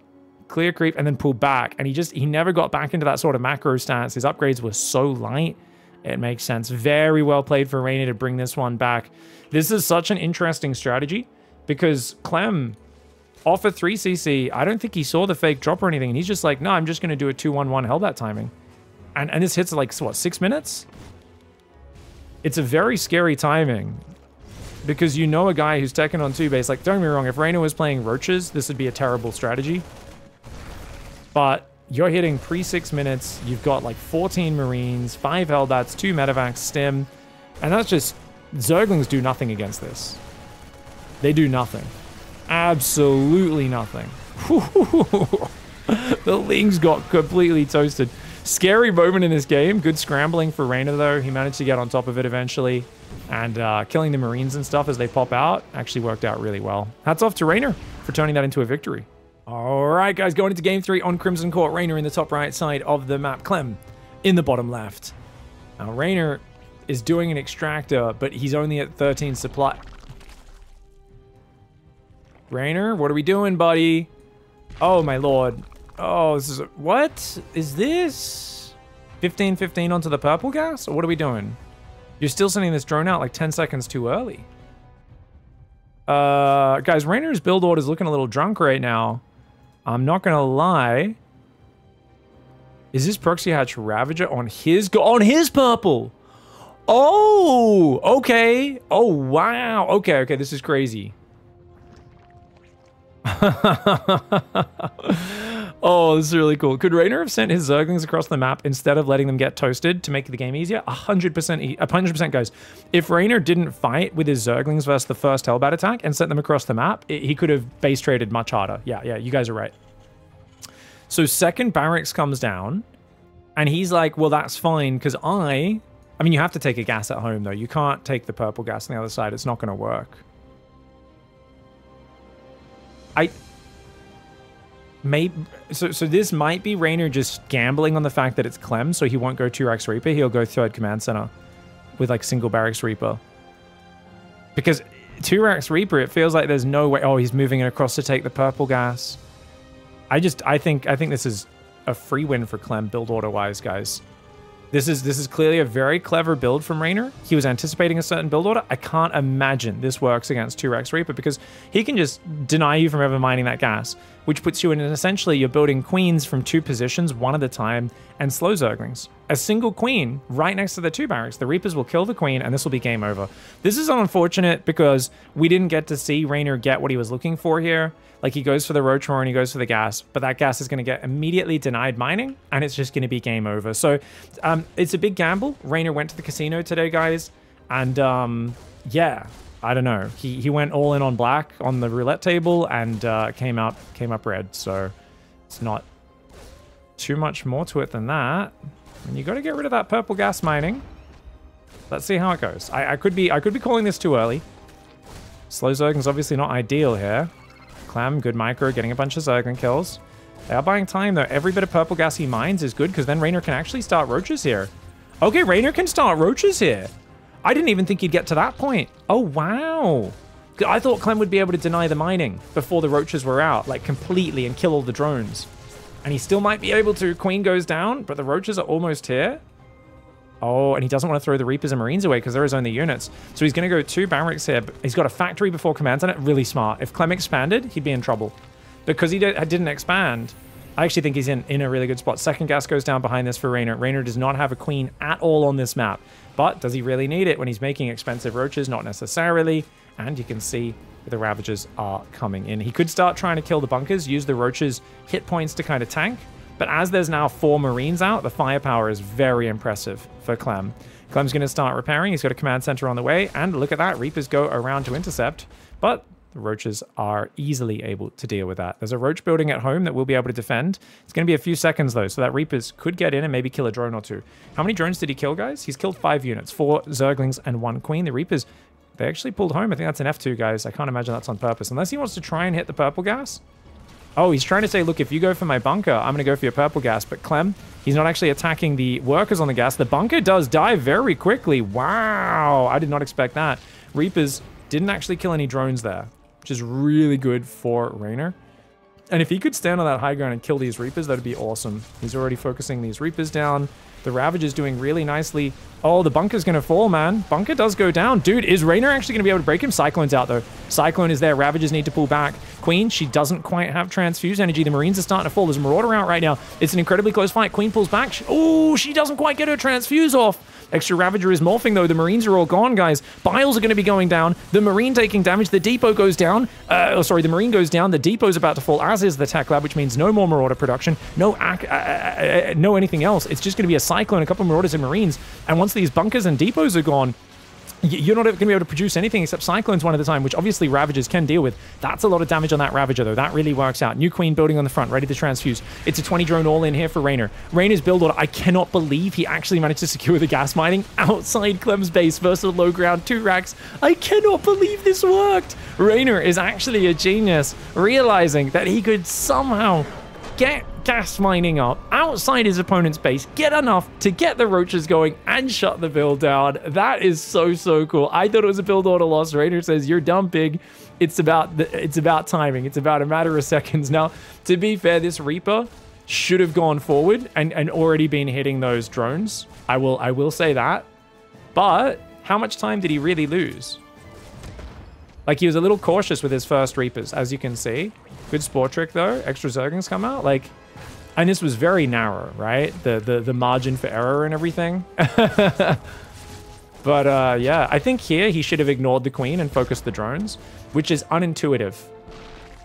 clear creep, and then pull back. And he just, he never got back into that sort of macro stance. His upgrades were so light. It makes sense. Very well played for Reynor to bring this one back. This is such an interesting strategy because Clem, off a three C C, I don't think he saw the fake drop or anything. And he's just like, no, I'm just going to do a two one one Hellbat timing. And, and this hits like, what, six minutes? It's a very scary timing because you know a guy who's taken on two base. Like, don't get me wrong, if Reynor was playing Roaches, this would be a terrible strategy. But you're hitting pre-six minutes. You've got like fourteen Marines, five Hellbats, two Medivacs, Stim. And that's just... Zerglings do nothing against this. They do nothing. Absolutely nothing. The Lings got completely toasted. Scary moment in this game. Good scrambling for Reynor, though. He managed to get on top of it eventually. And uh, killing the Marines and stuff as they pop out actually worked out really well. Hats off to Reynor for turning that into a victory. All right, guys, going into game three on Crimson Court. Reynor in the top right side of the map. Clem in the bottom left. Now, Reynor is doing an extractor, but he's only at thirteen supply. Reynor, what are we doing, buddy? Oh, my lord. Oh, this is... A, what is this? fifteen fifteen onto the purple gas? Or what are we doing? You're still sending this drone out like ten seconds too early. Uh, guys, Raynor's build order is looking a little drunk right now. I'm not going to lie. Is this Proxy Hatch Ravager on his... Go on his purple? Oh, okay. Oh, wow. Okay, okay, this is crazy. Oh, this is really cool. Could Reynor have sent his Zerglings across the map instead of letting them get toasted to make the game easier? one hundred percent, one hundred percent, guys. If Reynor didn't fight with his Zerglings versus the first Hellbat attack and sent them across the map, it, he could have base traded much harder. Yeah, yeah, you guys are right. So second Barracks comes down, and he's like, well, that's fine, because I... I mean, you have to take a gas at home, though. You can't take the purple gas on the other side. It's not going to work. I may so so this might be Reynor just gambling on the fact that it's Clem, so he won't go two racks Reaper. He'll go third Command Center with like single barracks Reaper, because two racks Reaper, it feels like there's no way. Oh, he's moving it across to take the purple gas. I just I think I think this is a free win for Clem build order wise, guys. This is this is clearly a very clever build from Reynor. He was anticipating a certain build order. I can't imagine this works against two Rex Reaper, because he can just deny you from ever mining that gas, which puts you in an essentially you're building queens from two positions, one at a time, and slow Zerglings. A single queen right next to the two barracks. The Reapers will kill the queen, and this will be game over. This is unfortunate because we didn't get to see Reynor get what he was looking for here. Like, he goes for the Roach Roar and he goes for the gas, but that gas is going to get immediately denied mining, and it's just going to be game over. So um, it's a big gamble. Reynor went to the casino today, guys, and um, yeah, I don't know. He, he went all in on black on the roulette table and uh, came up, came up red, so it's not too much more to it than that. And you got to get rid of that purple gas mining. Let's see how it goes. I, I could be I could be calling this too early. Slow Zergling's obviously not ideal here. Clem, good micro, getting a bunch of Zergling kills. They are buying time, though. Every bit of purple gas he mines is good, because then Reynor can actually start Roaches here. Okay, Reynor can start Roaches here. I didn't even think he'd get to that point. Oh, wow. I thought Clem would be able to deny the mining before the Roaches were out, like, completely, and kill all the drones. And he still might be able to. Queen goes down, but the Roaches are almost here. Oh, and he doesn't want to throw the Reapers and Marines away because they're his only units. So he's going to go two barracks here. He's got a factory before Command Center. Really smart. If Clem expanded, he'd be in trouble. Because he didn't expand, I actually think he's in, in a really good spot. Second gas goes down behind this for Reynor. Reynor does not have a queen at all on this map. But does he really need it when he's making expensive Roaches? Not necessarily. And you can see... the Ravagers are coming in. He could start trying to kill the bunkers, use the Roaches' hit points to kind of tank, but as there's now four Marines out, the firepower is very impressive for Clem. Clem's going to start repairing. He's got a Command Center on the way, and look at that. Reapers go around to intercept, but the Roaches are easily able to deal with that. There's a Roach building at home that we'll be able to defend. It's going to be a few seconds, though, so that Reapers could get in and maybe kill a drone or two. How many drones did he kill, guys? He's killed five units, four Zerglings and one Queen. The Reapers... they actually pulled home. I think that's an F two, guys. I can't imagine that's on purpose. Unless he wants to try and hit the purple gas. Oh, he's trying to say, look, if you go for my bunker, I'm going to go for your purple gas. But Clem, he's not actually attacking the workers on the gas. The bunker does die very quickly. Wow. I did not expect that. Reapers didn't actually kill any drones there, which is really good for Reynor. And if he could stand on that high ground and kill these Reapers, that'd be awesome. He's already focusing these Reapers down. The Ravager's doing really nicely. Oh, the Bunker's going to fall, man. Bunker does go down. Dude, is Reynor actually going to be able to break him? Cyclone's out, though. Cyclone is there. Ravagers need to pull back. Queen, she doesn't quite have Transfuse energy. The Marines are starting to fall. There's a Marauder out right now. It's an incredibly close fight. Queen pulls back. Oh, she doesn't quite get her Transfuse off. Extra Ravager is morphing, though. The Marines are all gone, guys. Biles are going to be going down. The Marine taking damage. The Depot goes down. Uh, oh, sorry, the Marine goes down. The Depot's about to fall, as is the Tech Lab, which means no more Marauder production, no ac uh, uh, uh, no anything else. It's just going to be a Cyclone, a couple Marauders and Marines. And once these Bunkers and Depots are gone, you're not going to be able to produce anything except Cyclones one at a time, which obviously Ravagers can deal with. That's a lot of damage on that Ravager, though. That really works out. New Queen building on the front, ready to transfuse. It's a twenty drone all-in here for Reynor. Raynor's build order, I cannot believe he actually managed to secure the gas mining outside Clem's base versus low ground, two racks. I cannot believe this worked. Reynor is actually a genius, realizing that he could somehow get gas mining up outside his opponent's base, get enough to get the roaches going and shut the build down. That is so, so cool. I thought it was a build order loss. Reynor says, you're dumb, pig. It's about, the, it's about timing. It's about a matter of seconds. Now, to be fair, this Reaper should have gone forward and, and already been hitting those drones. I will, I will say that. But how much time did he really lose? Like, he was a little cautious with his first Reapers, as you can see. Good Spore trick, though. Extra Zerglings come out. Like... And this was very narrow, right? The the, the margin for error and everything. But uh, yeah, I think here he should have ignored the Queen and focused the drones, which is unintuitive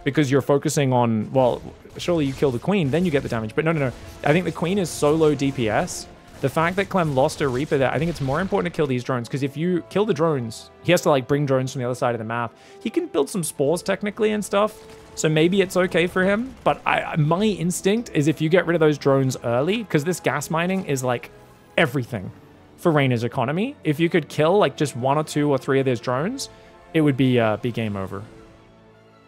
because you're focusing on, well, surely you kill the Queen, then you get the damage. But no, no, no. I think the Queen is so low D P S. The fact that Clem lost a Reaper there, I think it's more important to kill these drones, because if you kill the drones, he has to like bring drones from the other side of the map. He can build some spores technically and stuff. So maybe it's okay for him, but I, my instinct is if you get rid of those drones early, because this gas mining is like everything for Raynor's economy. If you could kill like just one or two or three of those drones, it would be uh, be game over.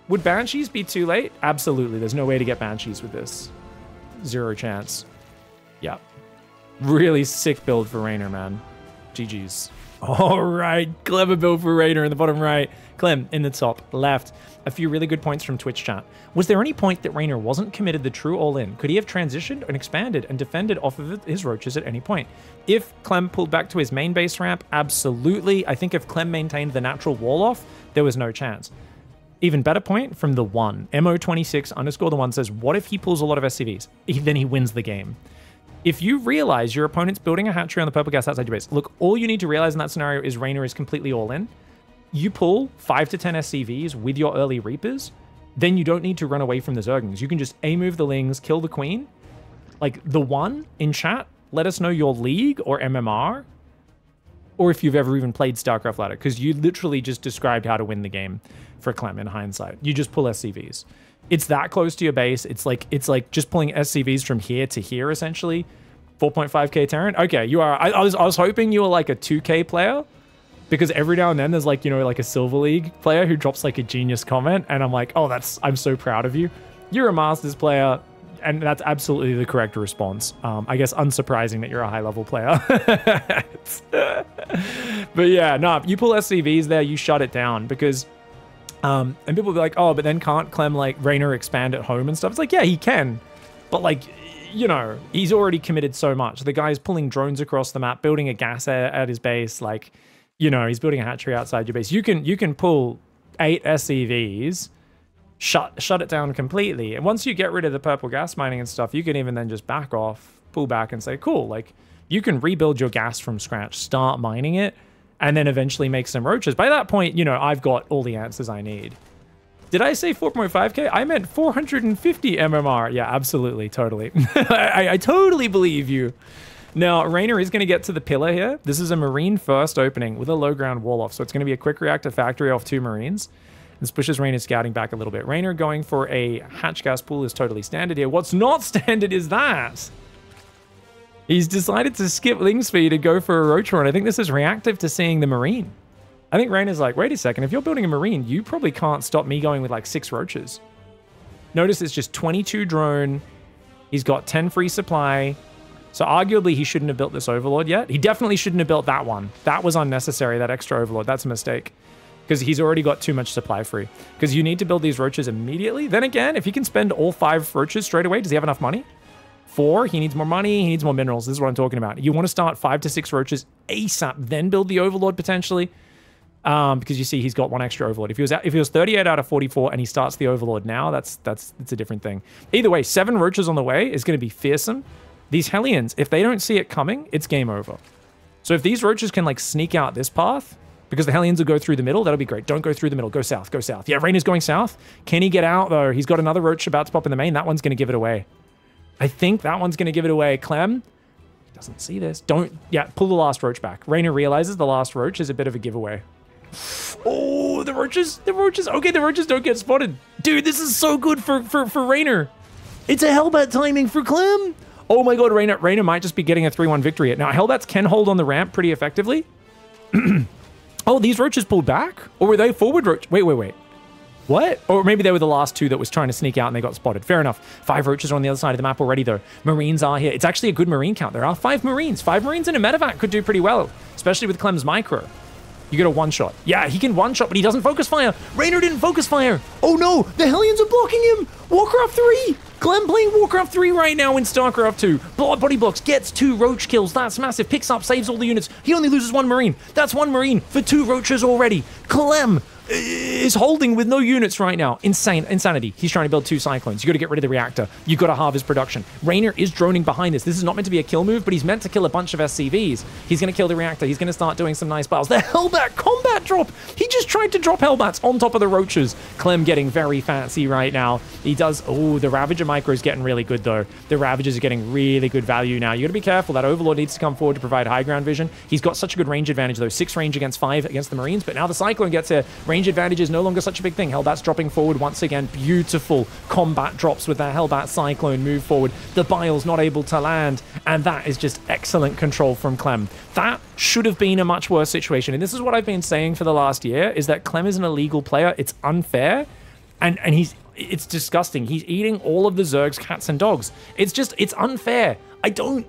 Would Banshees be too late? Absolutely. There's no way to get Banshees with this. Zero chance. Yeah. Really sick build for Reynor, man. G G's. All right, clever build for Reynor in the bottom right. Clem in the top left. A few really good points from Twitch chat. Was there any point that Reynor wasn't committed the true all-in? Could he have transitioned and expanded and defended off of his roaches at any point? If Clem pulled back to his main base ramp, absolutely. I think if Clem maintained the natural wall off, there was no chance. Even better point from the one. M O twenty-six underscore the one says, what if he pulls a lot of S C Vs? Then he wins the game. If you realize your opponent's building a hatchery on the purple gas outside your base, look, all you need to realize in that scenario is Reynor is completely all in. You pull five to ten S C Vs with your early Reapers, then you don't need to run away from the Zerglings. You can just A-move the Lings, kill the Queen. Like, the one in chat, let us know your league or M M R, or if you've ever even played StarCraft Ladder, because you literally just described how to win the game for Clem in hindsight. You just pull S C Vs. It's that close to your base. It's like it's like just pulling S C Vs from here to here, essentially. four point five K Terran. Okay, you are... I, I, was, I was hoping you were like a two K player, because every now and then there's like, you know, like a Silver League player who drops like a genius comment, and I'm like, oh, that's... I'm so proud of you. You're a Masters player, and that's absolutely the correct response. Um, I guess unsurprising that you're a high-level player. But yeah, no, nah, you pull S C Vs there, you shut it down, because... Um, and people will be like, oh, but then can't Clem, like, Reynor expand at home and stuff? It's like, yeah, he can. But, like, you know, he's already committed so much. The guy's pulling drones across the map, building a gas at his base. Like, you know, he's building a hatchery outside your base. You can you can pull eight S C Vs, shut, shut it down completely. And once you get rid of the purple gas mining and stuff, you can even then just back off, pull back and say, cool, like, you can rebuild your gas from scratch, start mining it, and then eventually make some roaches. By that point, you know, I've got all the answers I need. Did I say four point five K? I meant four hundred fifty M M R. Yeah, absolutely, totally. I, I totally believe you. Now, Reynor is going to get to the pillar here. This is a Marine first opening with a low ground wall off, so it's going to be a quick reactor factory off two Marines. This pushes Reynor scouting back a little bit. Reynor going for a hatch gas pool is totally standard here. What's not standard is that. He's decided to skip Ling speed and go for a Roach Run. I think this is reactive to seeing the Marine. I think Raynor's like, wait a second, if you're building a Marine, you probably can't stop me going with like six Roaches. Notice it's just twenty-two drone. He's got ten free supply. So arguably he shouldn't have built this Overlord yet. He definitely shouldn't have built that one. That was unnecessary, that extra Overlord. That's a mistake. Because he's already got too much supply free. Because you need to build these roaches immediately. Then again, if he can spend all five roaches straight away, does he have enough money? Four, he needs more money, he needs more minerals. This is what I'm talking about. You want to start five to six roaches ASAP, then build the Overlord potentially. Um, because you see he's got one extra Overlord. If he was at, if he was thirty-eight out of forty-four and he starts the Overlord now, that's that's it's a different thing. Either way, seven roaches on the way is going to be fearsome. These Hellions, if they don't see it coming, it's game over. So if these roaches can like sneak out this path, because the Hellions will go through the middle, that'll be great. Don't go through the middle, go south, go south. Yeah, Reynor's going south. Can he get out though? He's got another roach about to pop in the main. That one's going to give it away. I think that one's going to give it away. Clem doesn't see this. Don't, yeah, pull the last roach back. Reynor realizes the last roach is a bit of a giveaway. Oh, the roaches, the roaches. Okay, the roaches don't get spotted. Dude, this is so good for, for, for Reynor. It's a Hellbat timing for Clem. Oh my god, Reynor, Reynor might just be getting a three one victory. Now, Hellbats can hold on the ramp pretty effectively. Oh, these roaches pulled back? Or were they forward roach? Wait, wait, wait. What? Or maybe they were the last two that was trying to sneak out and they got spotted. Fair enough. Five roaches are on the other side of the map already, though. Marines are here. It's actually a good Marine count. There are five Marines. Five Marines and a Medivac could do pretty well, especially with Clem's micro. You get a one-shot. Yeah, he can one-shot, but he doesn't focus fire. Reynor didn't focus fire. Oh, no. The Hellions are blocking him. Warcraft three. Clem playing Warcraft three right now in StarCraft two. Blood body blocks, gets two roach kills. That's massive. Picks up, saves all the units. He only loses one Marine. That's one Marine for two roaches already. Clem is holding with no units right now. Insane. Insanity. He's trying to build two Cyclones. You got to get rid of the reactor. You got to harvest production. Reynor is droning behind this. This is not meant to be a kill move, but he's meant to kill a bunch of S C Vs. He's going to kill the reactor. He's going to start doing some nice battles. The Hellbat combat drop. He just tried to drop Hellbats on top of the roaches. Clem getting very fancy right now. He does. Oh, the Ravager micro is getting really good though. The Ravagers are getting really good value now. You got to be careful. That Overlord needs to come forward to provide high ground vision. He's got such a good range advantage though. Six range against five against the Marines, but now the Cyclone gets here. Range advantage is no longer such a big thing. Hellbat's dropping forward once again. Beautiful combat drops with that Hellbat Cyclone move forward. The Bile's not able to land, and that is just excellent control from Clem. That should have been a much worse situation, and this is what I've been saying for the last year, is that Clem is an illegal player. It's unfair, and, and he's it's disgusting. He's eating all of the Zerg's cats and dogs. It's just, it's unfair. I don't...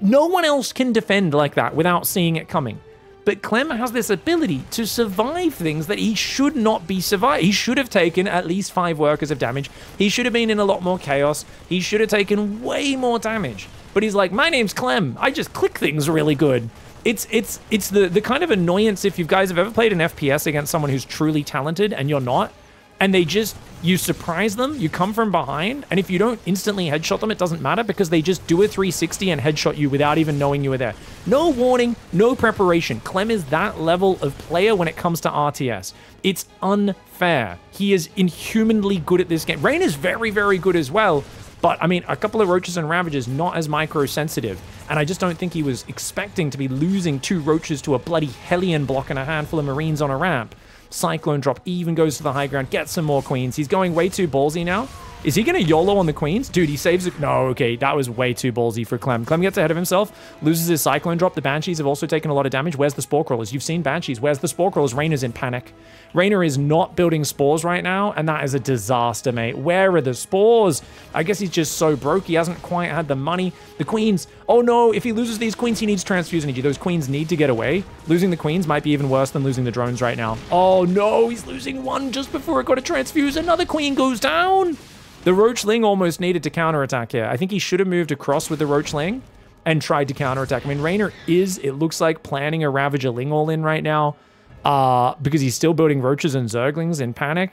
No one else can defend like that without seeing it coming. But Clem has this ability to survive things that he should not be surviving. He should have taken at least five workers of damage. He should have been in a lot more chaos. He should have taken way more damage. But he's like, my name's Clem. I just click things really good. It's it's it's the, the kind of annoyance if you guys have ever played an F P S against someone who's truly talented and you're not, and they just, you surprise them, you come from behind, and if you don't instantly headshot them, it doesn't matter because they just do a three sixty and headshot you without even knowing you were there. No warning, no preparation. Clem is that level of player when it comes to R T S. It's unfair. He is inhumanly good at this game. Reign is very, very good as well, but I mean, a couple of roaches and Ravagers, not as micro-sensitive, and I just don't think he was expecting to be losing two roaches to a bloody Hellion block and a handful of Marines on a ramp. Cyclone drop even goes to the high ground, gets some more Queens. He's going way too ballsy now. Is he going to YOLO on the Queens? Dude, he saves it. No, okay, that was way too ballsy for Clem. Clem gets ahead of himself, loses his Cyclone drop. The Banshees have also taken a lot of damage. Where's the Spore Crawlers? You've seen Banshees. Where's the Spore Crawlers? Reynor's in panic. Reynor is not building Spores right now, and that is a disaster, mate. Where are the Spores? I guess he's just so broke. He hasn't quite had the money. The Queens. Oh, no. If he loses these Queens, he needs Transfuse energy. Those Queens need to get away. Losing the Queens might be even worse than losing the drones right now. Oh, no. He's losing one just before it got a Transfuse. Another Queen goes down. The Roachling almost needed to counterattack here. I think he should have moved across with the Roachling and tried to counterattack. I mean, Reynor is, it looks like, planning a Ravager Ling all in right now uh, because he's still building Roaches and Zerglings in panic.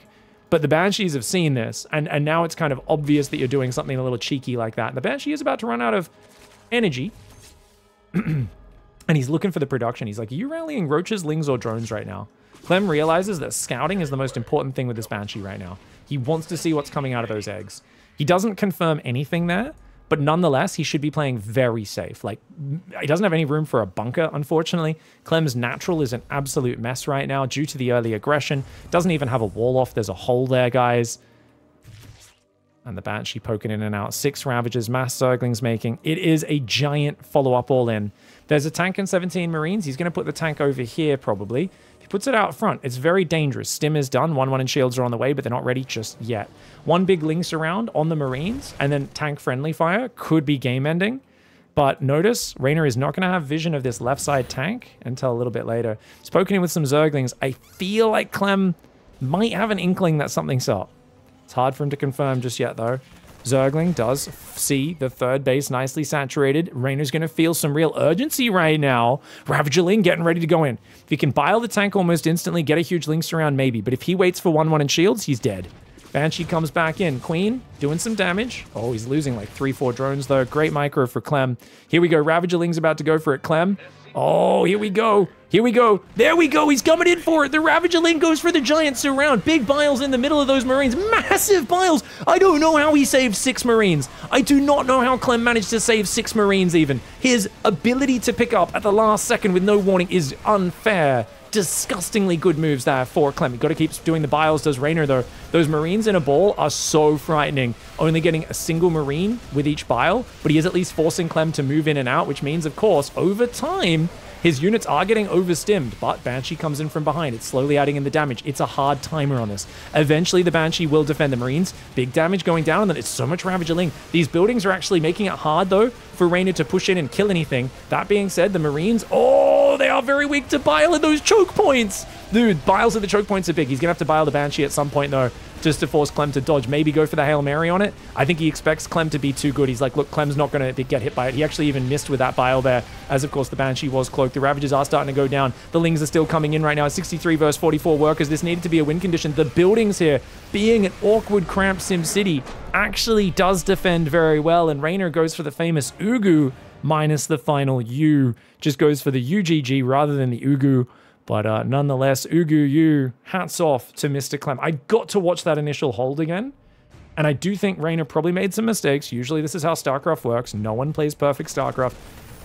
But the Banshees have seen this, and, and now it's kind of obvious that you're doing something a little cheeky like that. And the Banshee is about to run out of energy, and he's looking for the production. He's like, are you rallying Roaches, Lings, or Drones right now? Clem realizes that scouting is the most important thing with this Banshee right now. He wants to see what's coming out of those eggs. He doesn't confirm anything there, but nonetheless, he should be playing very safe. Like, he doesn't have any room for a bunker, unfortunately. Clem's natural is an absolute mess right now due to the early aggression. Doesn't even have a wall off. There's a hole there, guys. and the Banshee poking in and out. Six Ravagers, mass Zerglings making. It is a giant follow-up all-in. There's a tank and seventeen Marines. He's going to put the tank over here, probably. If he puts it out front, it's very dangerous. Stim is done. one one and shields are on the way, but they're not ready just yet. One big Lynx around on the Marines, and then tank-friendly fire could be game-ending. But notice, Reynor is not going to have vision of this left side tank until a little bit later. He's poking in with some Zerglings. I feel like Clem might have an inkling that something's up. It's hard for him to confirm just yet, though. Zergling does see the third base nicely saturated. Raynor's going to feel some real urgency right now. Ravager Ling getting ready to go in. If he can bile the tank almost instantly, get a huge Lynx around, maybe. But if he waits for one one and shields, he's dead. Banshee comes back in. Queen doing some damage. Oh, he's losing like three, four drones, though. Great micro for Clem. Here we go. Ravager Ling's about to go for it. Clem. Oh, here we go. Here we go. There we go. He's coming in for it. The Ravager Ling goes for the giant surround. Big Biles in the middle of those Marines. Massive Biles. I don't know how he saved six Marines. I do not know how Clem managed to save six Marines even. His ability to pick up at the last second with no warning is unfair. Disgustingly good moves there for Clem. You've got to keep doing the Biles. Does Reynor, though. Those Marines in a ball are so frightening. Only getting a single Marine with each Bile, but he is at least forcing Clem to move in and out, which means, of course, over time, his units are getting overstimmed, but Banshee comes in from behind. It's slowly adding in the damage. It's a hard timer on this. Eventually, the Banshee will defend the Marines. Big damage going down, and then it's so much Ravager Ling. These buildings are actually making it hard, though, for Reynor to push in and kill anything. That being said, the Marines, oh, they are very weak to Bile at those choke points. Dude, Biles at the choke points are big. He's going to have to Bile the Banshee at some point, though, just to force Clem to dodge. Maybe go for the Hail Mary on it. I think he expects Clem to be too good. He's like, look, Clem's not going to get hit by it. He actually even missed with that Bile there, as of course the Banshee was cloaked. The Ravagers are starting to go down. The Lings are still coming in right now. sixty-three versus forty-four workers. This needed to be a win condition. The buildings here, being an awkward, cramped Sim City, actually does defend very well, and Reynor goes for the famous Ugu minus the final U. Just goes for the U G G rather than the Ugu. But uh, nonetheless, Ugu Yu, hats off to Mister Clem. I got to watch that initial hold again. And I do think Reynor probably made some mistakes. Usually this is how StarCraft works. No one plays perfect StarCraft.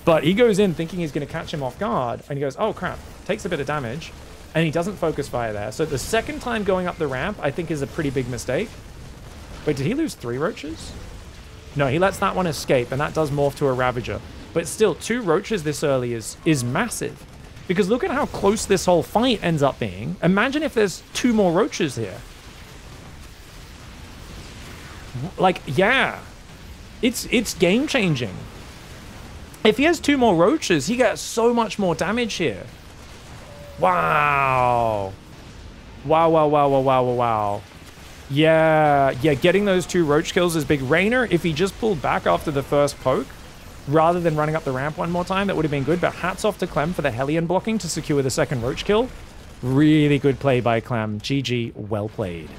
But he goes in thinking he's going to catch him off guard. And he goes, oh, crap. Takes a bit of damage. And he doesn't focus fire there. So the second time going up the ramp, I think, is a pretty big mistake. Wait, did he lose three Roaches? No, he lets that one escape. And that does morph to a Ravager. But still, two Roaches this early is, is massive. Because look at how close this whole fight ends up being. Imagine if there's two more Roaches here. Like, yeah. It's it's game-changing. If he has two more Roaches, he gets so much more damage here. Wow. Wow, wow, wow, wow, wow, wow, wow. Yeah, yeah, getting those two Roach kills is big. Reynor, if he just pulled back after the first poke, rather than running up the ramp one more time, that would have been good. But hats off to Clem for the Hellion blocking to secure the second Roach kill. Really good play by Clem. G G, well played.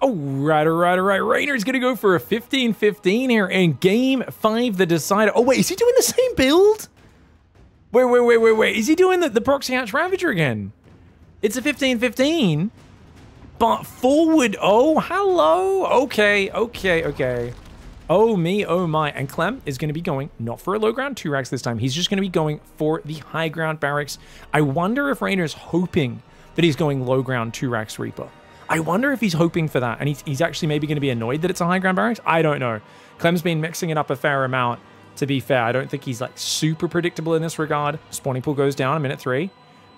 All right, all right, all right. Raynor's going to go for a fifteen fifteen here in game five, the decider. Oh, wait, is he doing the same build? Wait, wait, wait, wait, wait. Is he doing the, the Proxy Hatch Ravager again? It's a fifteen fifteen, but forward. Oh, hello. Okay, okay, okay. Oh me, oh my. And Clem is going to be going not for a low ground two racks this time. He's just going to be going for the high ground barracks. I wonder if Raynor's hoping that he's going low ground two racks Reaper. I wonder if he's hoping for that. And he's, he's actually maybe going to be annoyed that it's a high ground barracks. I don't know. Clem's been mixing it up a fair amount, to be fair. I don't think he's like super predictable in this regard. Spawning pool goes down a minute three.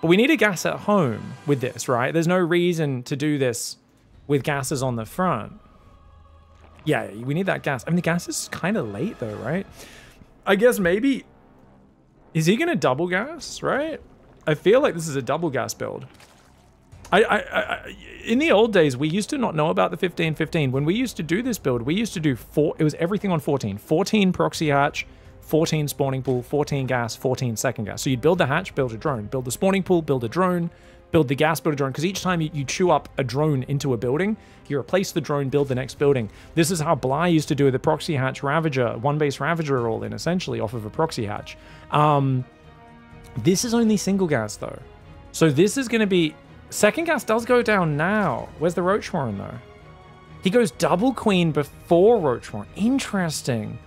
But we need a gas at home with this, right? There's no reason to do this with gases on the front. Yeah, we need that gas. I mean, the gas is kind of late, though, right? I guess maybe... Is he going to double gas, right? I feel like this is a double gas build. I, I, I, in the old days, we used to not know about the fifteen fifteen. When we used to do this build, we used to do four... It was everything on fourteen. fourteen proxy hatch, fourteen spawning pool, fourteen gas, fourteen second gas. So you'd build the hatch, build a drone. Build the spawning pool, build a drone. Build the gas, build a drone, because each time you, you chew up a drone into a building, you replace the drone, build the next building. This is how Bile used to do with the proxy hatch Ravager, one base Ravager all in, essentially, off of a proxy hatch. Um, this is only single gas, though. So this is going to be... Second gas does go down now. Where's the Roach Warren, though? He goes double Queen before Roach Warren. Interesting.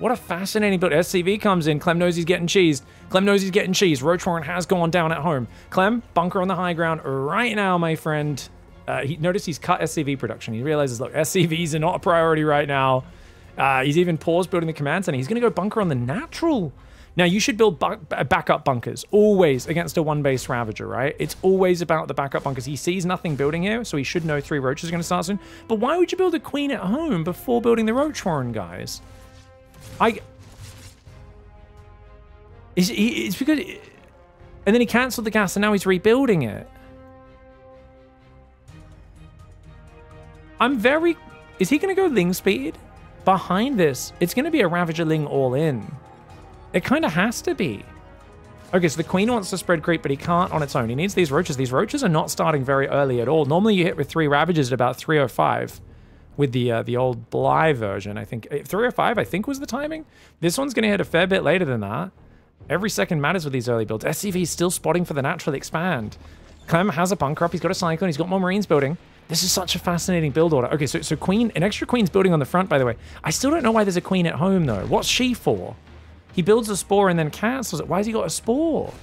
What a fascinating build. S C V comes in. Clem knows he's getting cheesed. Clem knows he's getting cheesed. Roach Warren has gone down at home. Clem, bunker on the high ground right now, my friend. Uh, he noticed he's cut S C V production. He realizes, look, S C Vs are not a priority right now. Uh, he's even paused building the command center. He's going to go bunker on the natural. Now, you should build bu backup bunkers always against a one-base Ravager, right? It's always about the backup bunkers. He sees nothing building here, so he should know three roaches are going to start soon. But why would you build a queen at home before building the roach warren, guys? I... It's, it's because... It... And then he cancelled the gas, and now he's rebuilding it. I'm very... Is he going to go Ling speed? Behind this, it's going to be a Ravager Ling all-in. It kind of has to be. Okay, so the Queen wants to spread creep, but he can't on its own. He needs these roaches. These roaches are not starting very early at all. Normally, you hit with three Ravagers at about three oh five with the uh, the old Bile version, I think. three oh five, I think, was the timing. This one's going to hit a fair bit later than that. Every second matters with these early builds. S C V is still spotting for the natural expand. Clem has a bunker up. He's got a cyclone. He's got more Marines building. This is such a fascinating build order. Okay, so, so Queen, an extra Queen's building on the front, by the way. I still don't know why there's a Queen at home, though. What's she for? He builds a spore and then cancels it. Why has he got a spore?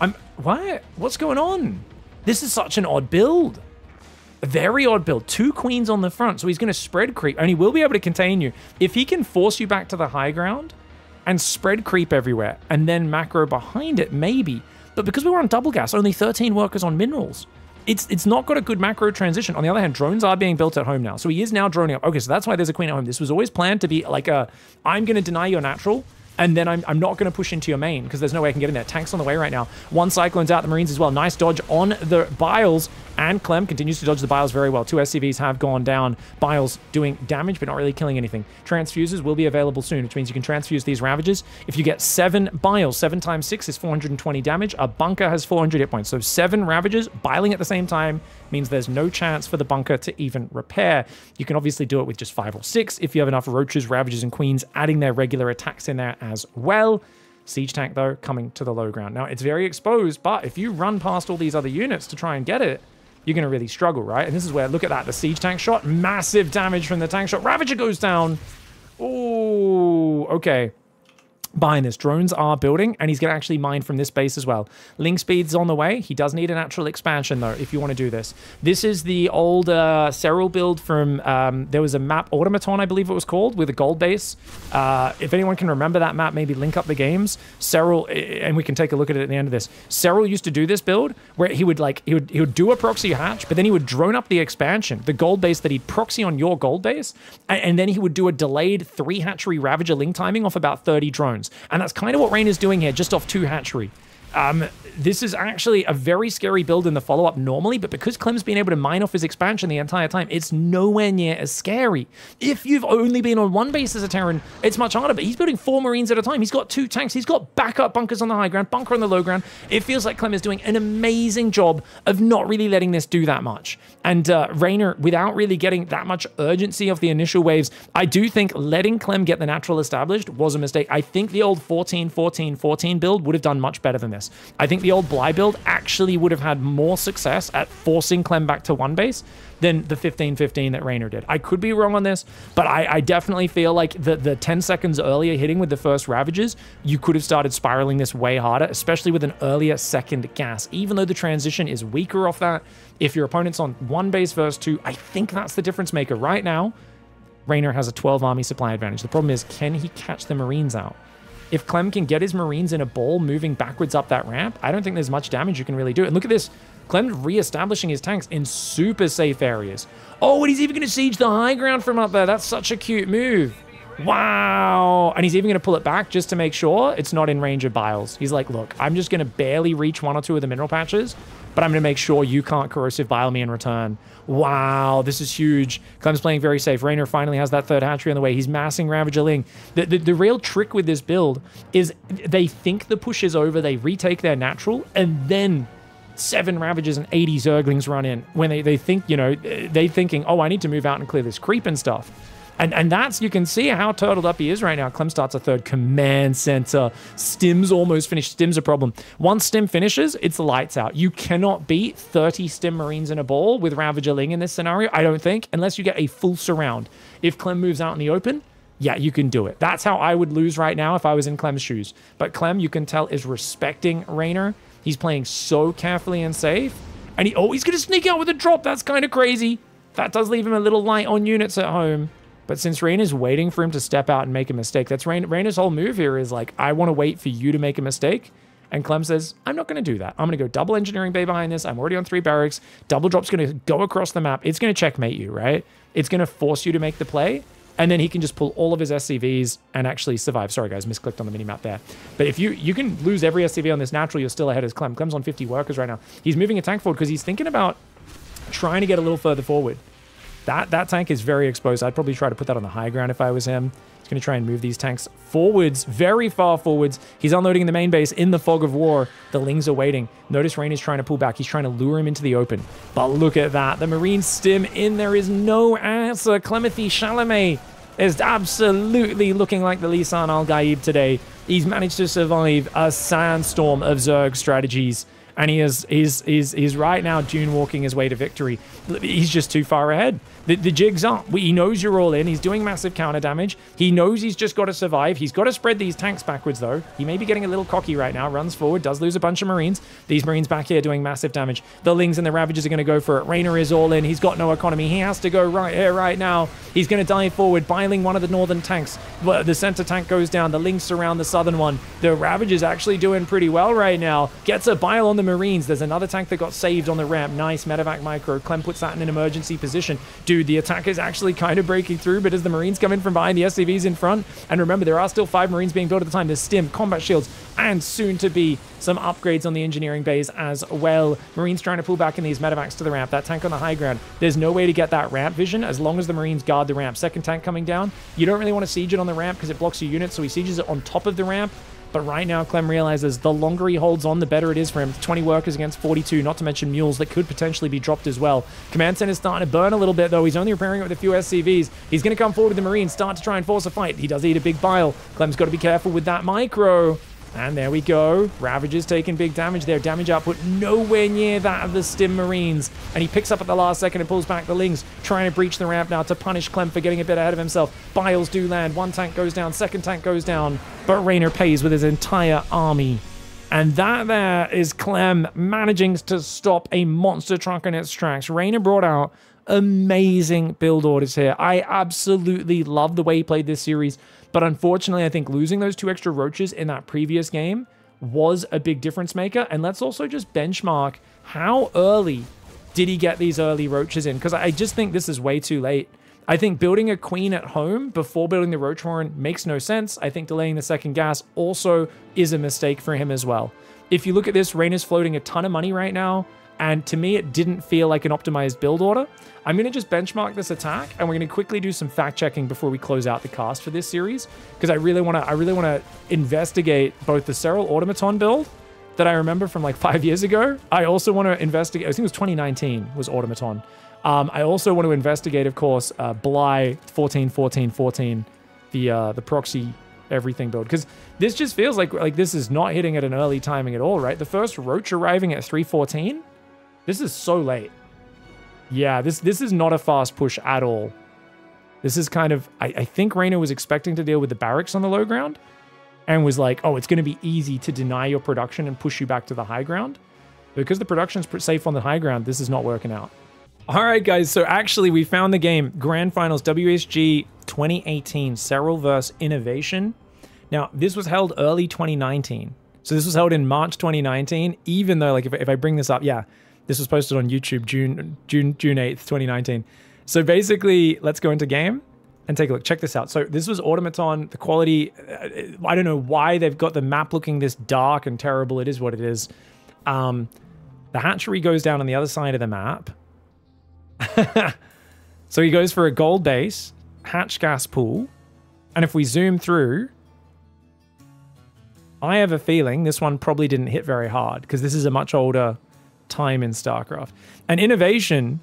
I'm... What? What's going on? This is such an odd build. A very odd build. Two queens on the front, so he's going to spread creep, and he will be able to contain you. If he can force you back to the high ground and spread creep everywhere, and then macro behind it, maybe. But because we were on double gas, only thirteen workers on minerals. It's it's not got a good macro transition. On the other hand, drones are being built at home now, so he is now droning up. Okay, so that's why there's a queen at home. This was always planned to be like a, I'm going to deny your natural, and then I'm, I'm not going to push into your main because there's no way I can get in there. Tanks on the way right now. One Cyclone's out, the Marines as well. Nice dodge on the Biles, and Clem continues to dodge the Biles very well. Two S C Vs have gone down. Biles doing damage, but not really killing anything. Transfuses will be available soon, which means you can transfuse these Ravagers. If you get seven Biles, seven times six is four hundred twenty damage. A bunker has four hundred hit points. So seven Ravagers biling at the same time means there's no chance for the bunker to even repair. You can obviously do it with just five or six if you have enough Roaches, Ravagers, and Queens adding their regular attacks in there as well. Siege tank, though, coming to the low ground. Now, it's very exposed, but if you run past all these other units to try and get it, you're going to really struggle, right? And this is where, look at that, the siege tank shot. Massive damage from the tank shot. Ravager goes down. Oh, okay. Behind this, drones are building, and he's going to actually mine from this base as well. Link speed's on the way. He does need a natural expansion, though, if you want to do this. This is the old uh, Serral build from, um, there was a map, Automaton, I believe it was called, with a gold base. Uh, if anyone can remember that map, maybe link up the games. Serral, and we can take a look at it at the end of this. Serral used to do this build where he would, like, he would, he would do a proxy hatch, but then he would drone up the expansion, the gold base that he'd proxy on your gold base, and, and then he would do a delayed three hatchery Ravager link timing off about thirty drones. And that's kind of what Reynor is doing here, just off two hatchery. Um, this is actually a very scary build in the follow-up normally, but because Clem's been able to mine off his expansion the entire time, it's nowhere near as scary. If you've only been on one base as a Terran, it's much harder, but he's building four Marines at a time. He's got two tanks. He's got backup bunkers on the high ground, bunker on the low ground. It feels like Clem is doing an amazing job of not really letting this do that much. And uh, Reynor, without really getting that much urgency of the initial waves, I do think letting Clem get the natural established was a mistake. I think the old fourteen fourteen fourteen build would have done much better than this. I think the old Bly build actually would have had more success at forcing Clem back to one base than the fifteen fifteen that Reynor did. I could be wrong on this, but I, I definitely feel like the, the ten seconds earlier hitting with the first Ravagers, you could have started spiraling this way harder, especially with an earlier second gas. Even though the transition is weaker off that, if your opponent's on one base versus two, I think that's the difference maker. Right now, Reynor has a twelve army supply advantage. The problem is, can he catch the Marines out? If Clem can get his Marines in a ball moving backwards up that ramp, I don't think there's much damage you can really do. And look at this. Clem re-establishing his tanks in super safe areas. Oh, and he's even going to siege the high ground from up there. That's such a cute move. Wow. And he's even going to pull it back just to make sure it's not in range of Biles. He's like, look, I'm just going to barely reach one or two of the mineral patches, but I'm going to make sure you can't corrosive Bile me in return. Wow, this is huge. Clem's playing very safe. Reynor finally has that third hatchery on the way. He's massing Ravager Ling. The, the, the real trick with this build is they think the push is over, they retake their natural, and then seven Ravagers and eighty Zerglings run in when they, they think, you know, they thinking, oh, I need to move out and clear this creep and stuff. And, and that's, you can see how turtled up he is right now. Clem starts a third command center. Stim's almost finished. Stim's a problem. Once Stim finishes, it's lights out. You cannot beat thirty Stim Marines in a ball with Ravager Ling in this scenario, I don't think, unless you get a full surround. If Clem moves out in the open, yeah, you can do it. That's how I would lose right now if I was in Clem's shoes. But Clem, you can tell, is respecting Reynor. He's playing so carefully and safe. And he, oh, he's going to sneak out with a drop. That's kind of crazy. That does leave him a little light on units at home. But since Reynor's waiting for him to step out and make a mistake, that's Reynor's whole move here is like, I want to wait for you to make a mistake. And Clem says, I'm not going to do that. I'm going to go double engineering bay behind this. I'm already on three barracks. Double drop's going to go across the map. It's going to checkmate you, right? It's going to force you to make the play. And then he can just pull all of his S C Vs and actually survive. Sorry, guys, misclicked on the minimap there. But if you you can lose every S C V on this natural, you're still ahead as Clem. Clem's on fifty workers right now. He's moving a tank forward because he's thinking about trying to get a little further forward. That, that tank is very exposed. I'd probably try to put that on the high ground if I was him. He's going to try and move these tanks forwards, very far forwards. He's unloading the main base in the fog of war. The Lings are waiting. Notice Rain is trying to pull back. He's trying to lure him into the open. But look at that. The Marine Stim in. There is no answer. Clemethy Chalamet is absolutely looking like the Lisan Al-Gaib today. He's managed to survive a sandstorm of Zerg strategies. And he is he's, he's, he's right now dune walking his way to victory. He's just too far ahead. The, the jig's up. He knows you're all in. He's doing massive counter damage. He knows he's just got to survive. He's got to spread these tanks backwards, though. He may be getting a little cocky right now. Runs forward, does lose a bunch of Marines. These Marines back here doing massive damage. The Lings and the Ravagers are going to go for it. Reynor is all in. He's got no economy. He has to go right here, right now. He's going to dive forward, biling one of the northern tanks. The center tank goes down. The Lings surround the southern one. The Ravagers actually doing pretty well right now. Gets a bile on the Marines. There's another tank that got saved on the ramp. Nice Medivac micro. Clem puts that in an emergency position. Dude, the attack is actually kind of breaking through, but as the Marines come in from behind, the S C Vs in front, and remember, there are still five Marines being built at the time. There's Stim, combat shields, and soon to be some upgrades on the engineering bays as well. Marines trying to pull back in these Medivacs to the ramp. That tank on the high ground, there's no way to get that ramp vision as long as the Marines guard the ramp. Second tank coming down. You don't really want to siege it on the ramp because it blocks your unit, so he sieges it on top of the ramp. But right now, Clem realizes the longer he holds on, the better it is for him. twenty workers against forty-two, not to mention mules that could potentially be dropped as well. Command Center's starting to burn a little bit, though. He's only repairing it with a few S C Vs. He's going to come forward with the Marines, start to try and force a fight. He does eat a big bile. Clem's got to be careful with that micro. And there we go. Ravagers taking big damage there. Damage output nowhere near that of the Stim Marines. And he picks up at the last second and pulls back the Lings, trying to breach the ramp now to punish Clem for getting a bit ahead of himself. Biles do land. One tank goes down. Second tank goes down. But Reynor pays with his entire army. And that there is Clem managing to stop a monster truck in its tracks. Reynor brought out amazing build orders here. I absolutely love the way he played this series. But unfortunately, I think losing those two extra roaches in that previous game was a big difference maker. And let's also just benchmark how early did he get these early roaches in? Because I just think this is way too late. I think building a queen at home before building the roach horn makes no sense. I think delaying the second gas also is a mistake for him as well. If you look at this, Reynor's floating a ton of money right now. And to me, it didn't feel like an optimized build order. I'm going to just benchmark this attack, and we're going to quickly do some fact checking before we close out the cast for this series, because I really want to I really want to investigate both the Serral Automaton build that I remember from like five years ago. I also want to investigate, I think it was twenty nineteen was Automaton. Um, I also want to investigate, of course, uh, Bly fourteen fourteen fourteen, the uh, the proxy everything build, because this just feels like like this is not hitting at an early timing at all, right? The first roach arriving at three fourteen. This is so late. Yeah, this this is not a fast push at all. This is kind of... I, I think Reynor was expecting to deal with the barracks on the low ground and was like, oh, it's going to be easy to deny your production and push you back to the high ground. Because the production's safe on the high ground, this is not working out. All right, guys. So actually, we found the game. Grand Finals W S G twenty eighteen, Serral versus Innovation. Now, this was held early twenty nineteen. So this was held in March twenty nineteen, even though, like, if, if I bring this up... Yeah. This was posted on YouTube June June June eighth, twenty nineteen. So basically, let's go into game and take a look. Check this out. So this was Automaton. The quality, I don't know why they've got the map looking this dark and terrible. It is what it is. Um, the hatchery goes down on the other side of the map. So he goes for a gold base, hatch gas pool. And if we zoom through, I have a feeling this one probably didn't hit very hard because this is a much older... time in StarCraft. And Innovation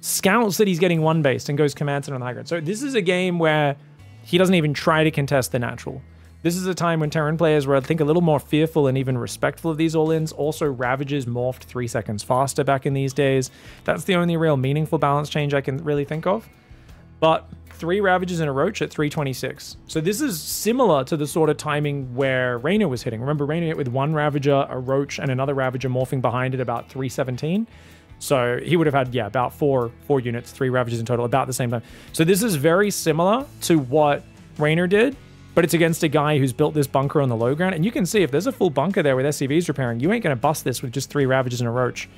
scouts that he's getting one based and goes Command Center on the high ground. So this is a game where he doesn't even try to contest the natural. This is a time when Terran players were, I think, a little more fearful and even respectful of these all-ins. Also, Ravagers morphed three seconds faster back in these days. That's the only real meaningful balance change I can really think of. But three Ravagers in a roach at three twenty-six. So this is similar to the sort of timing where Reynor was hitting. Remember, Reynor hit with one Ravager, a roach, and another Ravager morphing behind it about three seventeen. So he would have had, yeah, about four four units, three Ravagers in total, about the same time. So this is very similar to what Reynor did, but it's against a guy who's built this bunker on the low ground. And you can see if there's a full bunker there with S C Vs repairing, you ain't going to bust this with just three Ravagers and a Roach.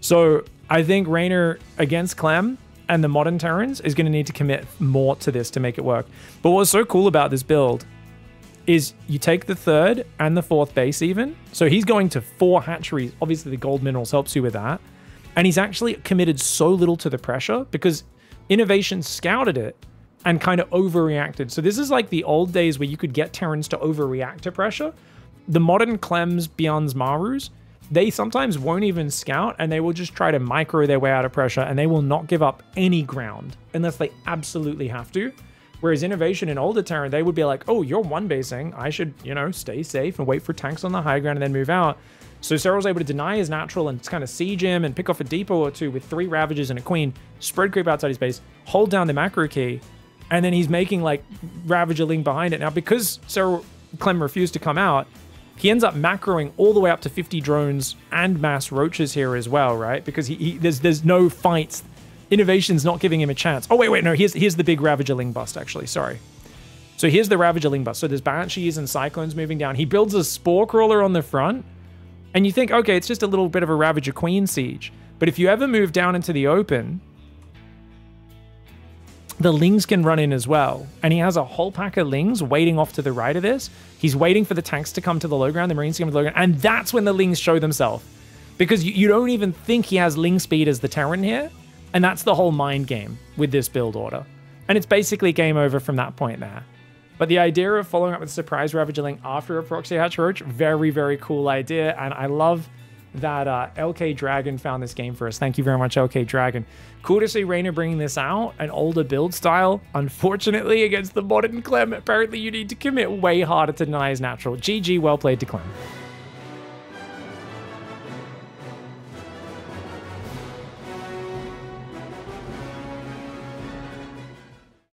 So I think Reynor against Clem and the modern Terrans is going to need to commit more to this to make it work. But what's so cool about this build is you take the third and the fourth base even. So he's going to four hatcheries. Obviously the gold minerals helps you with that. And he's actually committed so little to the pressure because Innovation scouted it and kind of overreacted. So this is like the old days where you could get Terrans to overreact to pressure. The modern Clems, Beyonds, Marus, they sometimes won't even scout and they will just try to micro their way out of pressure and they will not give up any ground unless they absolutely have to. Whereas Innovation in older Terran, they would be like, oh, you're one basing. I should, you know, stay safe and wait for tanks on the high ground and then move out. So Serral's able to deny his natural and kind of siege him and pick off a depot or two with three Ravagers and a Queen, spread creep outside his base, hold down the macro key, and then he's making like Ravagerling behind it. Now, because Serral Clem refused to come out, he ends up macroing all the way up to fifty drones and mass roaches here as well, right? Because he, he there's there's no fights. Innovation's not giving him a chance. Oh, wait, wait, no, here's, here's the big Ravagerling bust, actually, sorry. So here's the Ravagerling bust. So there's Banshees and Cyclones moving down. He builds a Spore Crawler on the front, and you think, okay, it's just a little bit of a Ravager Queen siege. But if you ever move down into the open, the Lings can run in as well. And he has a whole pack of Lings waiting off to the right of this. He's waiting for the tanks to come to the low ground, the Marines to come to the low ground, and that's when the Lings show themselves. Because you, you don't even think he has Ling speed as the Terran here. And that's the whole mind game with this build order. And it's basically game over from that point there. But the idea of following up with surprise Ravagerling after a proxy hatch roach, very, very cool idea. And I love that uh, L K Dragon found this game for us. Thank you very much, L K Dragon. Cool to see Reynor bringing this out, an older build style. Unfortunately, against the modern Clem, apparently you need to commit way harder to deny his natural. G G, well played to Clem.